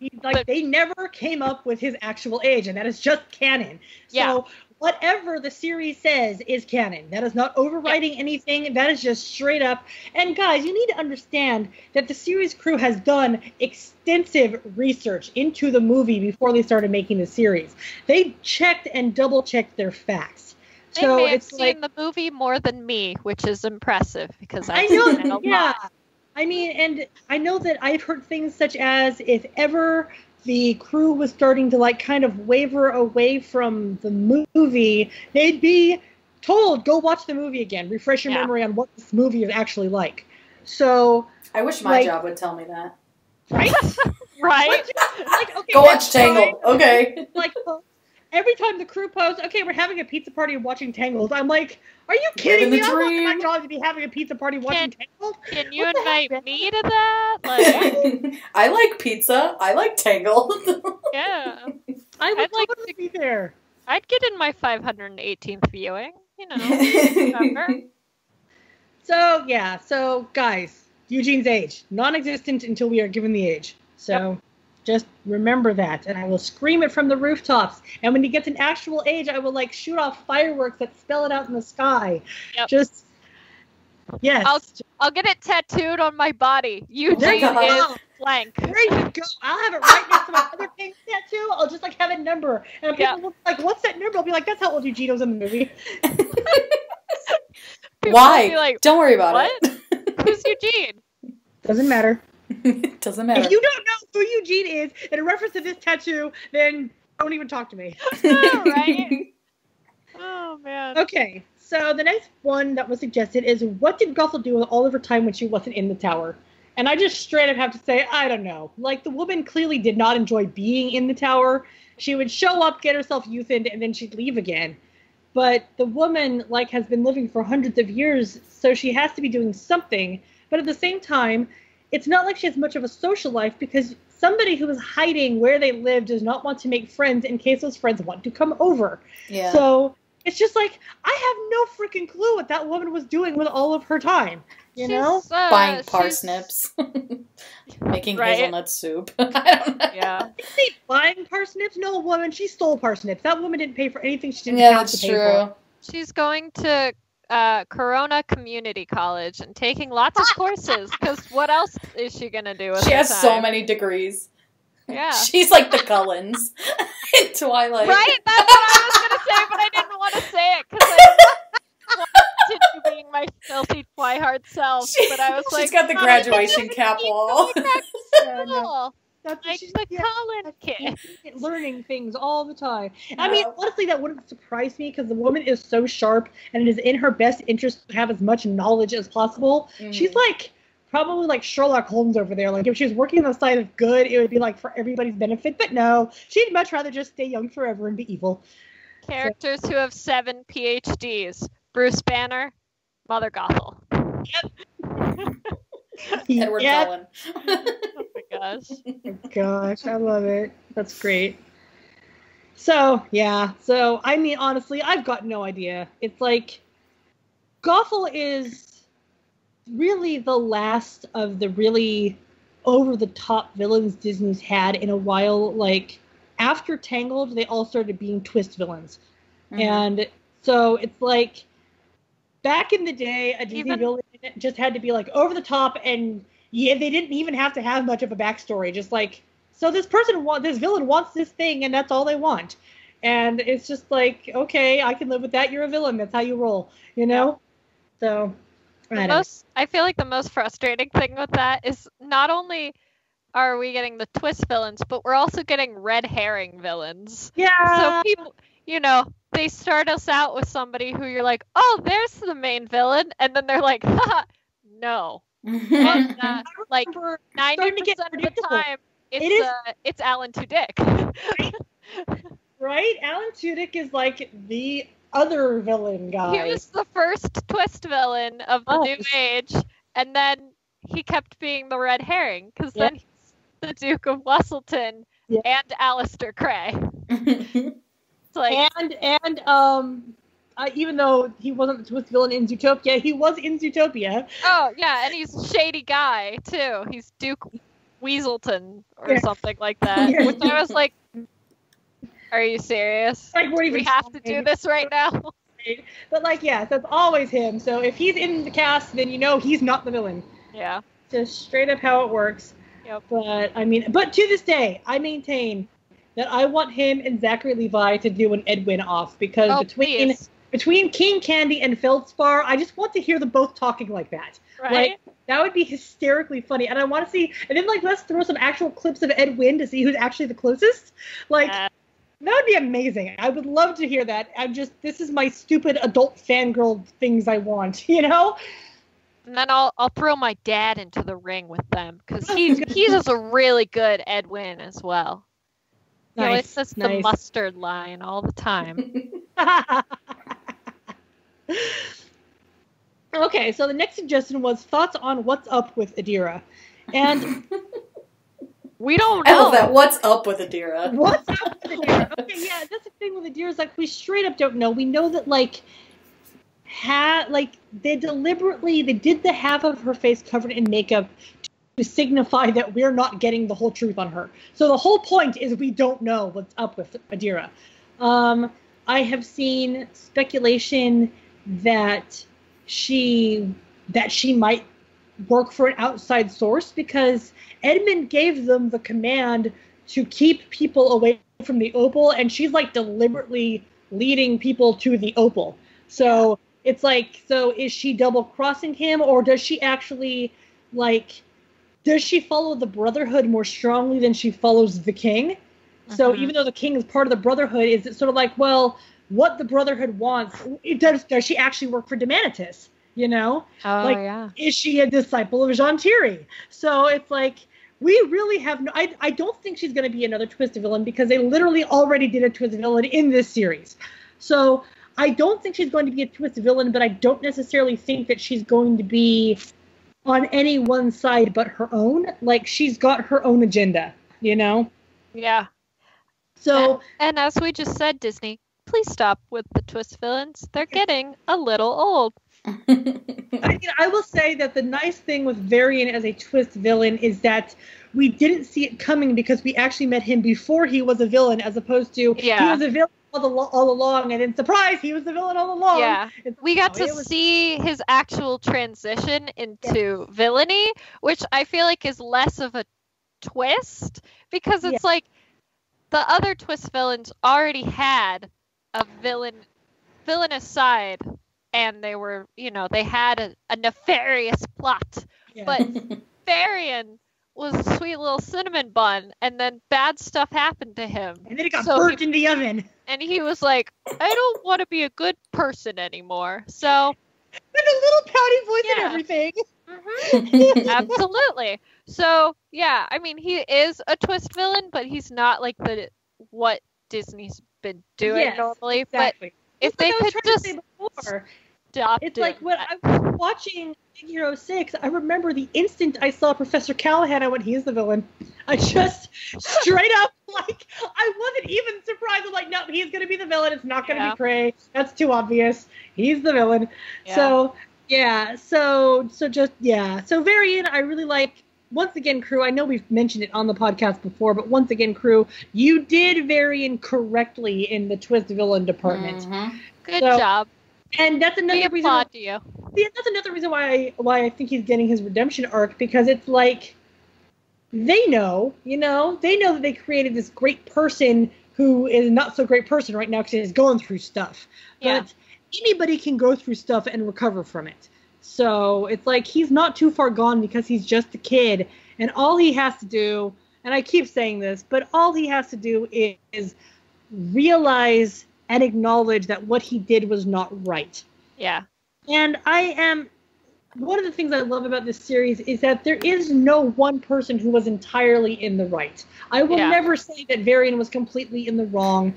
you go. They never came up with his actual age, and that is just canon. Yeah. So whatever the series says is canon. That is not overriding anything. That is just straight up. And guys, you need to understand that the series crew has done extensive research into the movie before they started making the series. They checked and double-checked their facts. So I've seen the movie more than me, which is impressive because I've seen it a lot. I mean, and I know that I've heard things such as if ever the crew was starting to, like, kind of waver away from the movie, they'd be told, go watch the movie again. Refresh your memory on what this movie is actually like. So I wish my job would tell me that. Right? Right? Go watch Tangled. Okay. Every time the crew posts, okay, we're having a pizza party and watching Tangled. I'm like, are you kidding me? I want my job to be having a pizza party watching Tangled. Can you invite me to that? I like pizza. I like Tangled. Yeah. I'd like to be there. I'd get in my 518th viewing. You know. So, yeah. So, guys, Eugene's age. Non-existent until we are given the age. So... yep. Just remember that, and I will scream it from the rooftops. And when he gets an actual age, I will, like, shoot off fireworks that spell it out in the sky. Yep. Just, yes. I'll get it tattooed on my body. Eugene is blank. There you go. I'll have it right next to my other pink tattoo. I'll just, like, have a number. And people will be like, what's that number? I'll be like, that's how old Eugene was in the movie. Why? Like, don't worry about it. Who's Eugene? Doesn't matter. It doesn't matter. If you don't know who Eugene is in reference to this tattoo, then don't even talk to me. Right? Oh, man. Okay, so the next one that was suggested is, what did Gothel do with all of her time when she wasn't in the tower? And I just straight up have to say, I don't know. Like, the woman clearly did not enjoy being in the tower. She would show up, get herself euthaned, and then she'd leave again. But the woman, like, has been living for hundreds of years, so she has to be doing something. But at the same time... it's not like she has much of a social life because somebody who is hiding where they live does not want to make friends in case those friends want to come over. Yeah. So it's just like, I have no freaking clue what that woman was doing with all of her time. You know? Buying parsnips. Making hazelnut soup. I don't know. Yeah. Did they buying parsnips? No, woman, she stole parsnips. That woman didn't pay for anything she didn't have to pay for. Yeah, that's true. She's going to... Corona Community College and taking lots of courses because what else is she gonna do with her time? She has so many degrees. Yeah, she's like the Cullens in Twilight. Right, that's what I was gonna say, but I didn't want to say it because I want to continue being my filthy twihard self. But I was like, she's got the graduation cap wall. Like the Colin kid. Learning things all the time. No. I mean, honestly, that wouldn't surprise me because the woman is so sharp and it is in her best interest to have as much knowledge as possible. Mm. She's like, probably like Sherlock Holmes over there. Like, if she was working on the side of good, it would be like for everybody's benefit. But no, she'd much rather just stay young forever and be evil. characters who have 7 PhDs. Bruce Banner, Mother Gothel. Yep. Edward Cullen. Oh my gosh. I love it. That's great. So, yeah. So, I mean, honestly, I've got no idea. It's like, Gothel is really the last of the really over-the-top villains Disney's had in a while. Like, after Tangled, they all started being twist villains. Mm-hmm. And so, it's like, back in the day, a Disney villain just had to be, like, over the top, and yeah, they didn't even have to have much of a backstory. Just, like, so this villain wants this thing, and that's all they want. And it's just like, okay, I can live with that. You're a villain. That's how you roll, you know? So, I feel like the most frustrating thing with that is not only are we getting the twist villains, but we're also getting red herring villains. Yeah. So people, you know, they start us out with somebody who you're like, oh, there's the main villain. And then they're like, ha, no. And, like 90% of the time, it's Alan Tudyk. Right? Alan Tudyk is like the other villain guy. He was the first twist villain of the new age, and then he kept being the red herring, because then he's the Duke of Wesselton and Alistair Cray. It's like, and even though he wasn't the twist villain in Zootopia, he was in Zootopia. Oh, yeah, and he's a shady guy, too. He's Duke Weaselton or something like that, which I was like, are you serious? Like, we have to do this right now. But like, that's always him. So if he's in the cast, then you know he's not the villain. Yeah. Just straight up how it works. Yep. But I mean, but to this day, I maintain that I want him and Zachary Levi to do an Ed Wynn off, because between King Candy and Feldspar, I just want to hear them both talking like that. Right. Like, that would be hysterically funny. And I want to see, and then like, let's throw some actual clips of Ed Wynn to see who's actually the closest. Like. That would be amazing. I would love to hear that. This is my stupid adult fangirl things I want, you know? And then I'll throw my dad into the ring with them, because he does a really good Ed Wynn as well. Nice. You know, it's just the mustard line all the time. Okay, so the next suggestion was thoughts on what's up with Adira. And... we don't know. I love that. What's up with Adira? What's up with Adira? Okay, yeah, that's the thing with Adira, is like, we straight up don't know. We know that they did the half of her face covered in makeup to signify that we're not getting the whole truth on her. So the whole point is we don't know what's up with Adira. I have seen speculation that she might work for an outside source, because Edmund gave them the command to keep people away from the opal, and she's like deliberately leading people to the opal. So it's like, so is she double crossing him, or does she actually follow the Brotherhood more strongly than she follows the King? So even though the King is part of the Brotherhood, is it sort of like, well, what the Brotherhood wants, does she actually work for Demanitus? You know, is she a disciple of Zhan Tiri? So it's like, we really have no, I don't think she's going to be another twist villain, because they literally already did a twist villain in this series. So I don't think she's going to be a twist villain, but I don't necessarily think that she's going to be on any one side but her own. Like, she's got her own agenda, you know? Yeah. So. And as we just said, Disney, please stop with the twist villains. They're getting a little old. I will say that the nice thing with Varian as a twist villain is that we didn't see it coming, because we actually met him before he was a villain, as opposed to he was a villain all along, and then surprise, he was the villain all along. Yeah, we got to see his actual transition into villainy, which I feel like is less of a twist, because it's like the other twist villains already had a villainous side. And they were, you know, they had a nefarious plot. Yeah. But Varian was a sweet little cinnamon bun, and then bad stuff happened to him. And then it got burnt in the oven. And he was like, I don't want to be a good person anymore. So. With a little pouty voice and everything. Mm-hmm. Absolutely. So, yeah, I mean, he is a twist villain, but he's not like what Disney's and do it normally. Exactly. But if they could just stop it. It's like when I was watching Big Hero 6, I remember the instant I saw Professor Callahan, I went, he's the villain. I just straight up, like, I wasn't even surprised. I'm like, no, he's going to be the villain. It's not going to be Prey. That's too obvious. He's the villain. Yeah. So, yeah. So just, yeah. So Varian, I really like. Once again, crew, I know we've mentioned it on the podcast before, but once again, crew, you did Varian correctly in the twist villain department. Mm-hmm. Good job. And that's another reason. That's another reason why I think he's getting his redemption arc, because it's like they know, that they created this great person who is not so great person right now because he's going through stuff. Yeah. But anybody can go through stuff and recover from it. So it's like he's not too far gone because he's just a kid, and all he has to do, and I keep saying this, but all he has to do is realize and acknowledge that what he did was not right. Yeah. And one of the things I love about this series is that there is no one person who was entirely in the right. I will never say that Varian was completely in the wrong.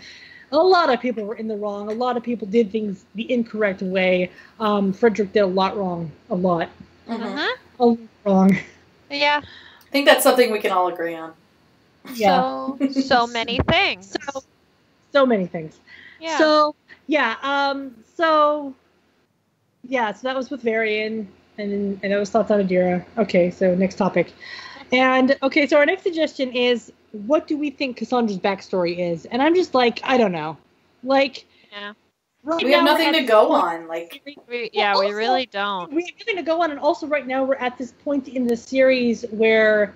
A lot of people were in the wrong. A lot of people did things the incorrect way. Frederick did a lot wrong. A lot. Uh-huh. A lot wrong. Yeah. I think that's something we can all agree on. Yeah. So many things. So many things. Yeah. So that was with Varian, and that was thoughts on Adira. Okay, so next topic. And, okay, so our next suggestion is, what do we think Cassandra's backstory is? And I'm just like, I don't know. Like, right we have nothing to go on. Like, we really don't. We have nothing to go on, and also right now we're at this point in the series where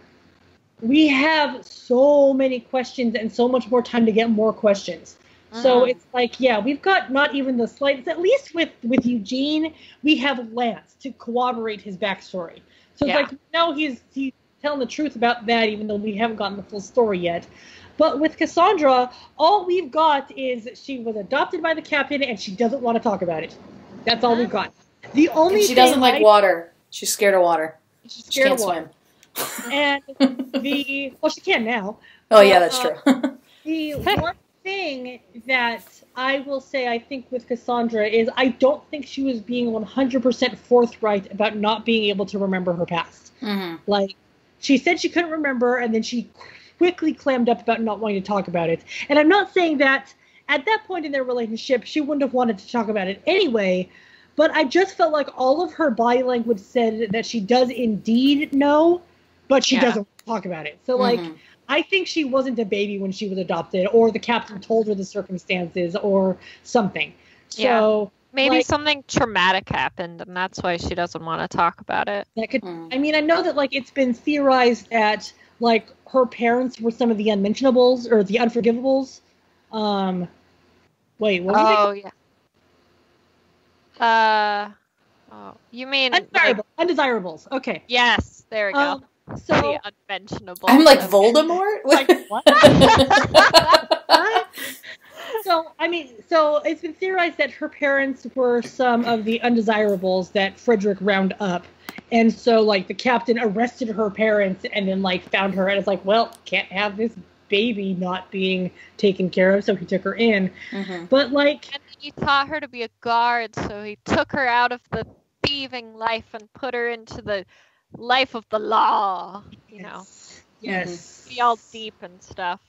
we have so many questions and so much more time to get more questions. So it's like, we've got not even the slightest. At least with Eugene, we have Lance to corroborate his backstory. So it's like now he's telling the truth about that, even though we haven't gotten the full story yet. But with Cassandra, all we've got is she was adopted by the captain and she doesn't want to talk about it. That's all we've got. The only and she doesn't like water. She's scared of water. She's scared of water. Swim. And she can now. Oh yeah, that's true. The one thing that I will say I think with Cassandra is I don't think she was being 100% forthright about not being able to remember her past. Mm-hmm. Like, she said she couldn't remember, and then she quickly clammed up about not wanting to talk about it. And I'm not saying that at that point in their relationship, she wouldn't have wanted to talk about it anyway, but I just felt like all of her body language said that she does indeed know, but she doesn't want to talk about it. So, like, I think she wasn't a baby when she was adopted, or the captain told her the circumstances or something. So maybe something traumatic happened, and that's why she doesn't want to talk about it. That could. I mean, I know that, like, it's been theorized that, like, her parents were some of the unmentionables or the unforgivables. Wait, what was it? You mean undesirables? Okay. Yes, there we go. So the unmentionable. I'm like Voldemort? Like, what? So it's been theorized that her parents were some of the undesirables that Frederick round up. And so, like, the captain arrested her parents and then, like, found her. And it's like, well, can't have this baby not being taken care of. So he took her in. Mm-hmm. But, like... And he taught her to be a guard. So he took her out of the thieving life and put her into the life of the law. Yes. Be all deep and stuff.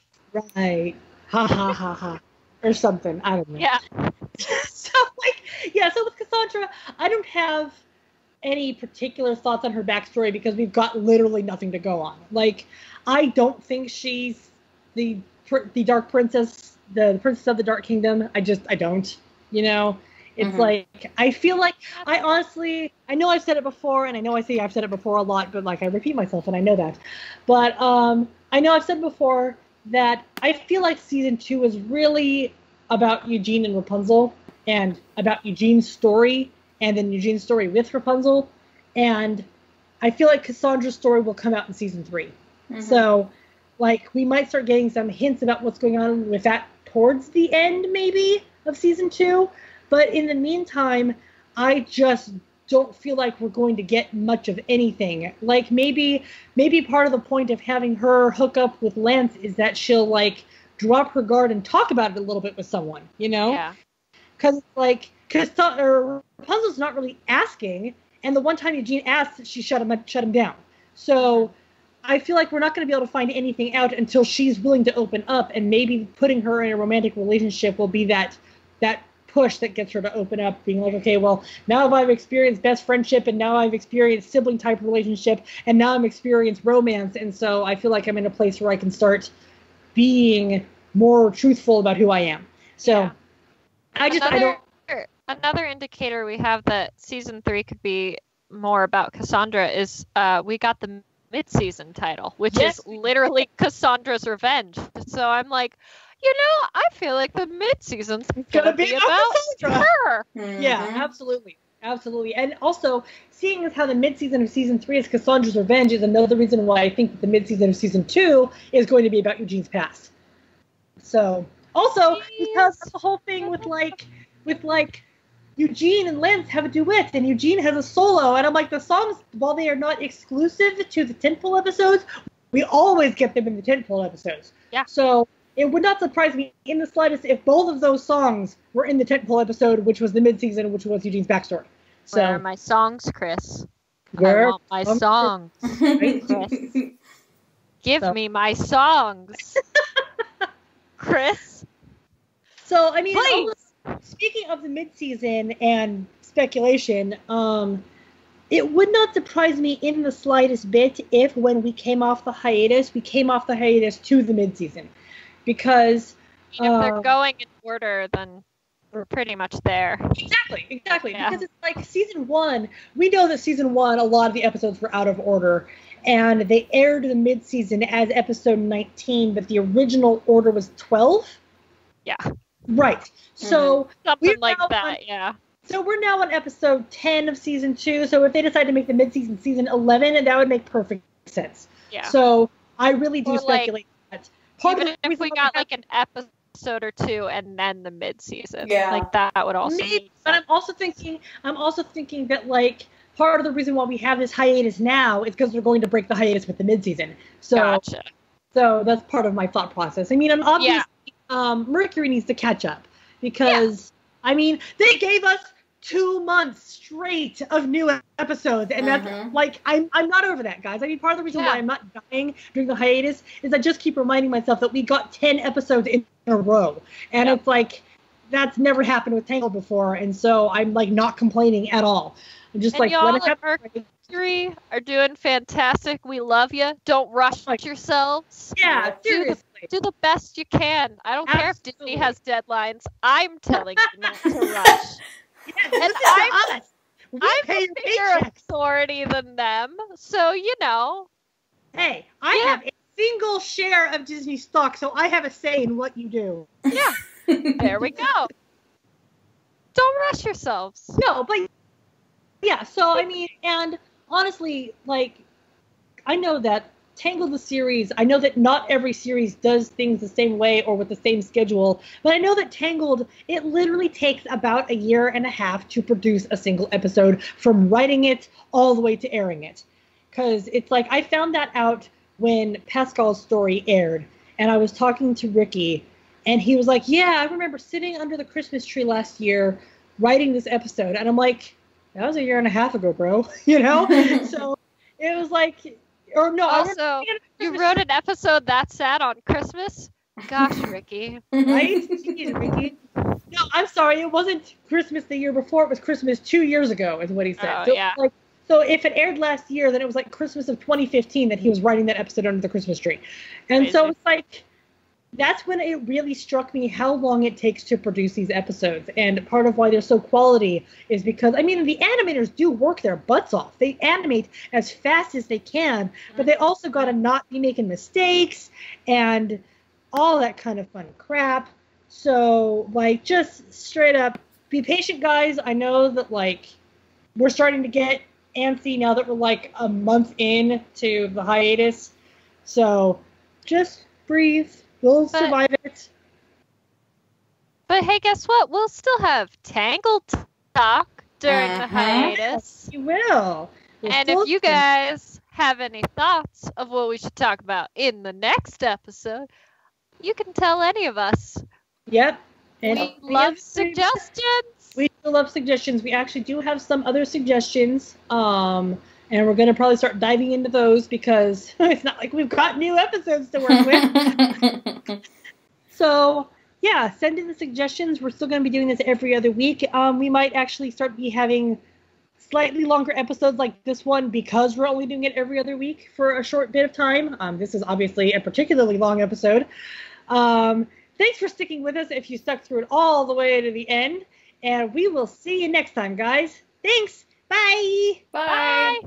Right. Ha ha ha ha. Or something. I don't know. Yeah. So with Cassandra, I don't have any particular thoughts on her backstory because we've got literally nothing to go on. Like, I don't think she's the Dark Princess, the Princess of the Dark Kingdom. I don't. It's like, I feel like, I honestly, I know I've said it before, and I know I've said it before a lot, but, like, I repeat myself, and I know that. But I know I've said before that I feel like season 2 is really about Eugene and Rapunzel, and about Eugene's story, and then Eugene's story with Rapunzel. And I feel like Cassandra's story will come out in season 3. Mm-hmm. So, like, we might start getting some hints about what's going on with that towards the end, maybe, of season 2. But in the meantime, I just don't feel like we're going to get much of anything. Like, maybe part of the point of having her hook up with Lance is that she'll, like, drop her guard and talk about it a little bit with someone, you know? Yeah. Because, like, Rapunzel's not really asking, and the one time Eugene asks, she shut him down. So I feel like we're not going to be able to find anything out until she's willing to open up, and maybe putting her in a romantic relationship will be that push that gets her to open up, being like, okay, well, now I've experienced best friendship, and now I've experienced sibling type relationship, and now I'm experienced romance, and so I feel like I'm in a place where I can start being more truthful about who I am. So yeah. Another indicator we have that season 3 could be more about Cassandra is we got the mid-season title, which is literally Cassandra's revenge. So I'm like, you know, I feel like the mid-season's going to be about her. Mm-hmm. Yeah, absolutely. Absolutely. And also, seeing as how the mid-season of season 3 is Cassandra's revenge is another reason why I think that the mid-season of season 2 is going to be about Eugene's past. So, also, because the whole thing with Eugene and Lance have a duet, and Eugene has a solo, and I'm like, the songs, while they are not exclusive to the tentpole episodes, we always get them in the tentpole episodes. Yeah. So it would not surprise me in the slightest if both of those songs were in the tentpole episode, which was the mid-season, which was Eugene's backstory. So, where are my songs, Chris? Where I want my songs, Chris. Give me my songs, Chris. So, I mean, speaking of the mid-season and speculation, it would not surprise me in the slightest bit if when we came off the hiatus, to the mid-season. Because if they're going in order, then we're pretty much there. Exactly. Yeah. Because it's like season 1, we know that season 1, a lot of the episodes were out of order, and they aired the mid-season as episode 19, but the original order was 12. Yeah. Right. So So we're now on episode 10 of season 2. So if they decide to make the mid-season season 11, and that would make perfect sense. Yeah. So I really do speculate that. Even if we got like an episode or two and then the mid-season, like that would also. Maybe, but I'm also thinking that like part of the reason why we have this hiatus now is because they're going to break the hiatus with the mid-season. So, gotcha. So that's part of my thought process. I mean, I'm obviously. Yeah. Mercury needs to catch up because I mean they gave us 2 months straight of new episodes, and that's like I'm not over that, guys. I mean, part of the reason why I'm not dying during the hiatus is I just keep reminding myself that we got 10 episodes in a row, and it's like that's never happened with Tangled before, and so I'm like not complaining at all. I'm just like, y'all at Mercury are doing fantastic. We love you. Don't rush yourselves. Yeah, seriously. Do the best you can. I don't care if Disney has deadlines. I'm telling you not to rush. And I'm a bigger authority than them. So, you know. Hey, I have a single share of Disney stock, so I have a say in what you do. Yeah. There we go. Don't rush yourselves. No, but yeah, so, I mean, and honestly, like, I know that Tangled the series, I know that not every series does things the same way or with the same schedule, but I know that Tangled, it literally takes about 1.5 years to produce a single episode from writing it all the way to airing it. Because it's like, I found that out when Pascal's story aired, and I was talking to Ricky, and he was like, yeah, I remember sitting under the Christmas tree last year writing this episode, and I'm like, that was 1.5 years ago, bro, you know? So it was like... Or no, also, you wrote an episode that sad on Christmas? Gosh, Ricky. Right? Jeez, Ricky. No, I'm sorry. It wasn't Christmas the year before. It was Christmas 2 years ago is what he said. Oh, so, so if it aired last year, then it was like Christmas of 2015 that he was writing that episode under the Christmas tree. And amazing. So it's like, that's when it really struck me how long it takes to produce these episodes. And part of why they're so quality is because, I mean, the animators do work their butts off. They animate as fast as they can, but they also got to not be making mistakes and all that kind of fun crap. So, like, just straight up, be patient, guys. I know that, like, we're starting to get antsy now that we're, like, a month in to the hiatus. So, just breathe. We'll survive it. But hey, guess what? We'll still have Tangled talk during the hiatus. You will. And if you guys have any thoughts of what we should talk about in the next episode, You can tell any of us. Yep. And we love suggestions. We do love suggestions. We actually do have some other suggestions. And we're going to probably start diving into those because it's not like we've got new episodes to work with. So, yeah, send in the suggestions. We're still going to be doing this every other week. We might actually start be having slightly longer episodes like this one because we're only doing it every other week for a short bit of time. This is obviously a particularly long episode. Thanks for sticking with us if you stuck through it all the way to the end. And we will see you next time, guys. Thanks. Bye. Bye. Bye.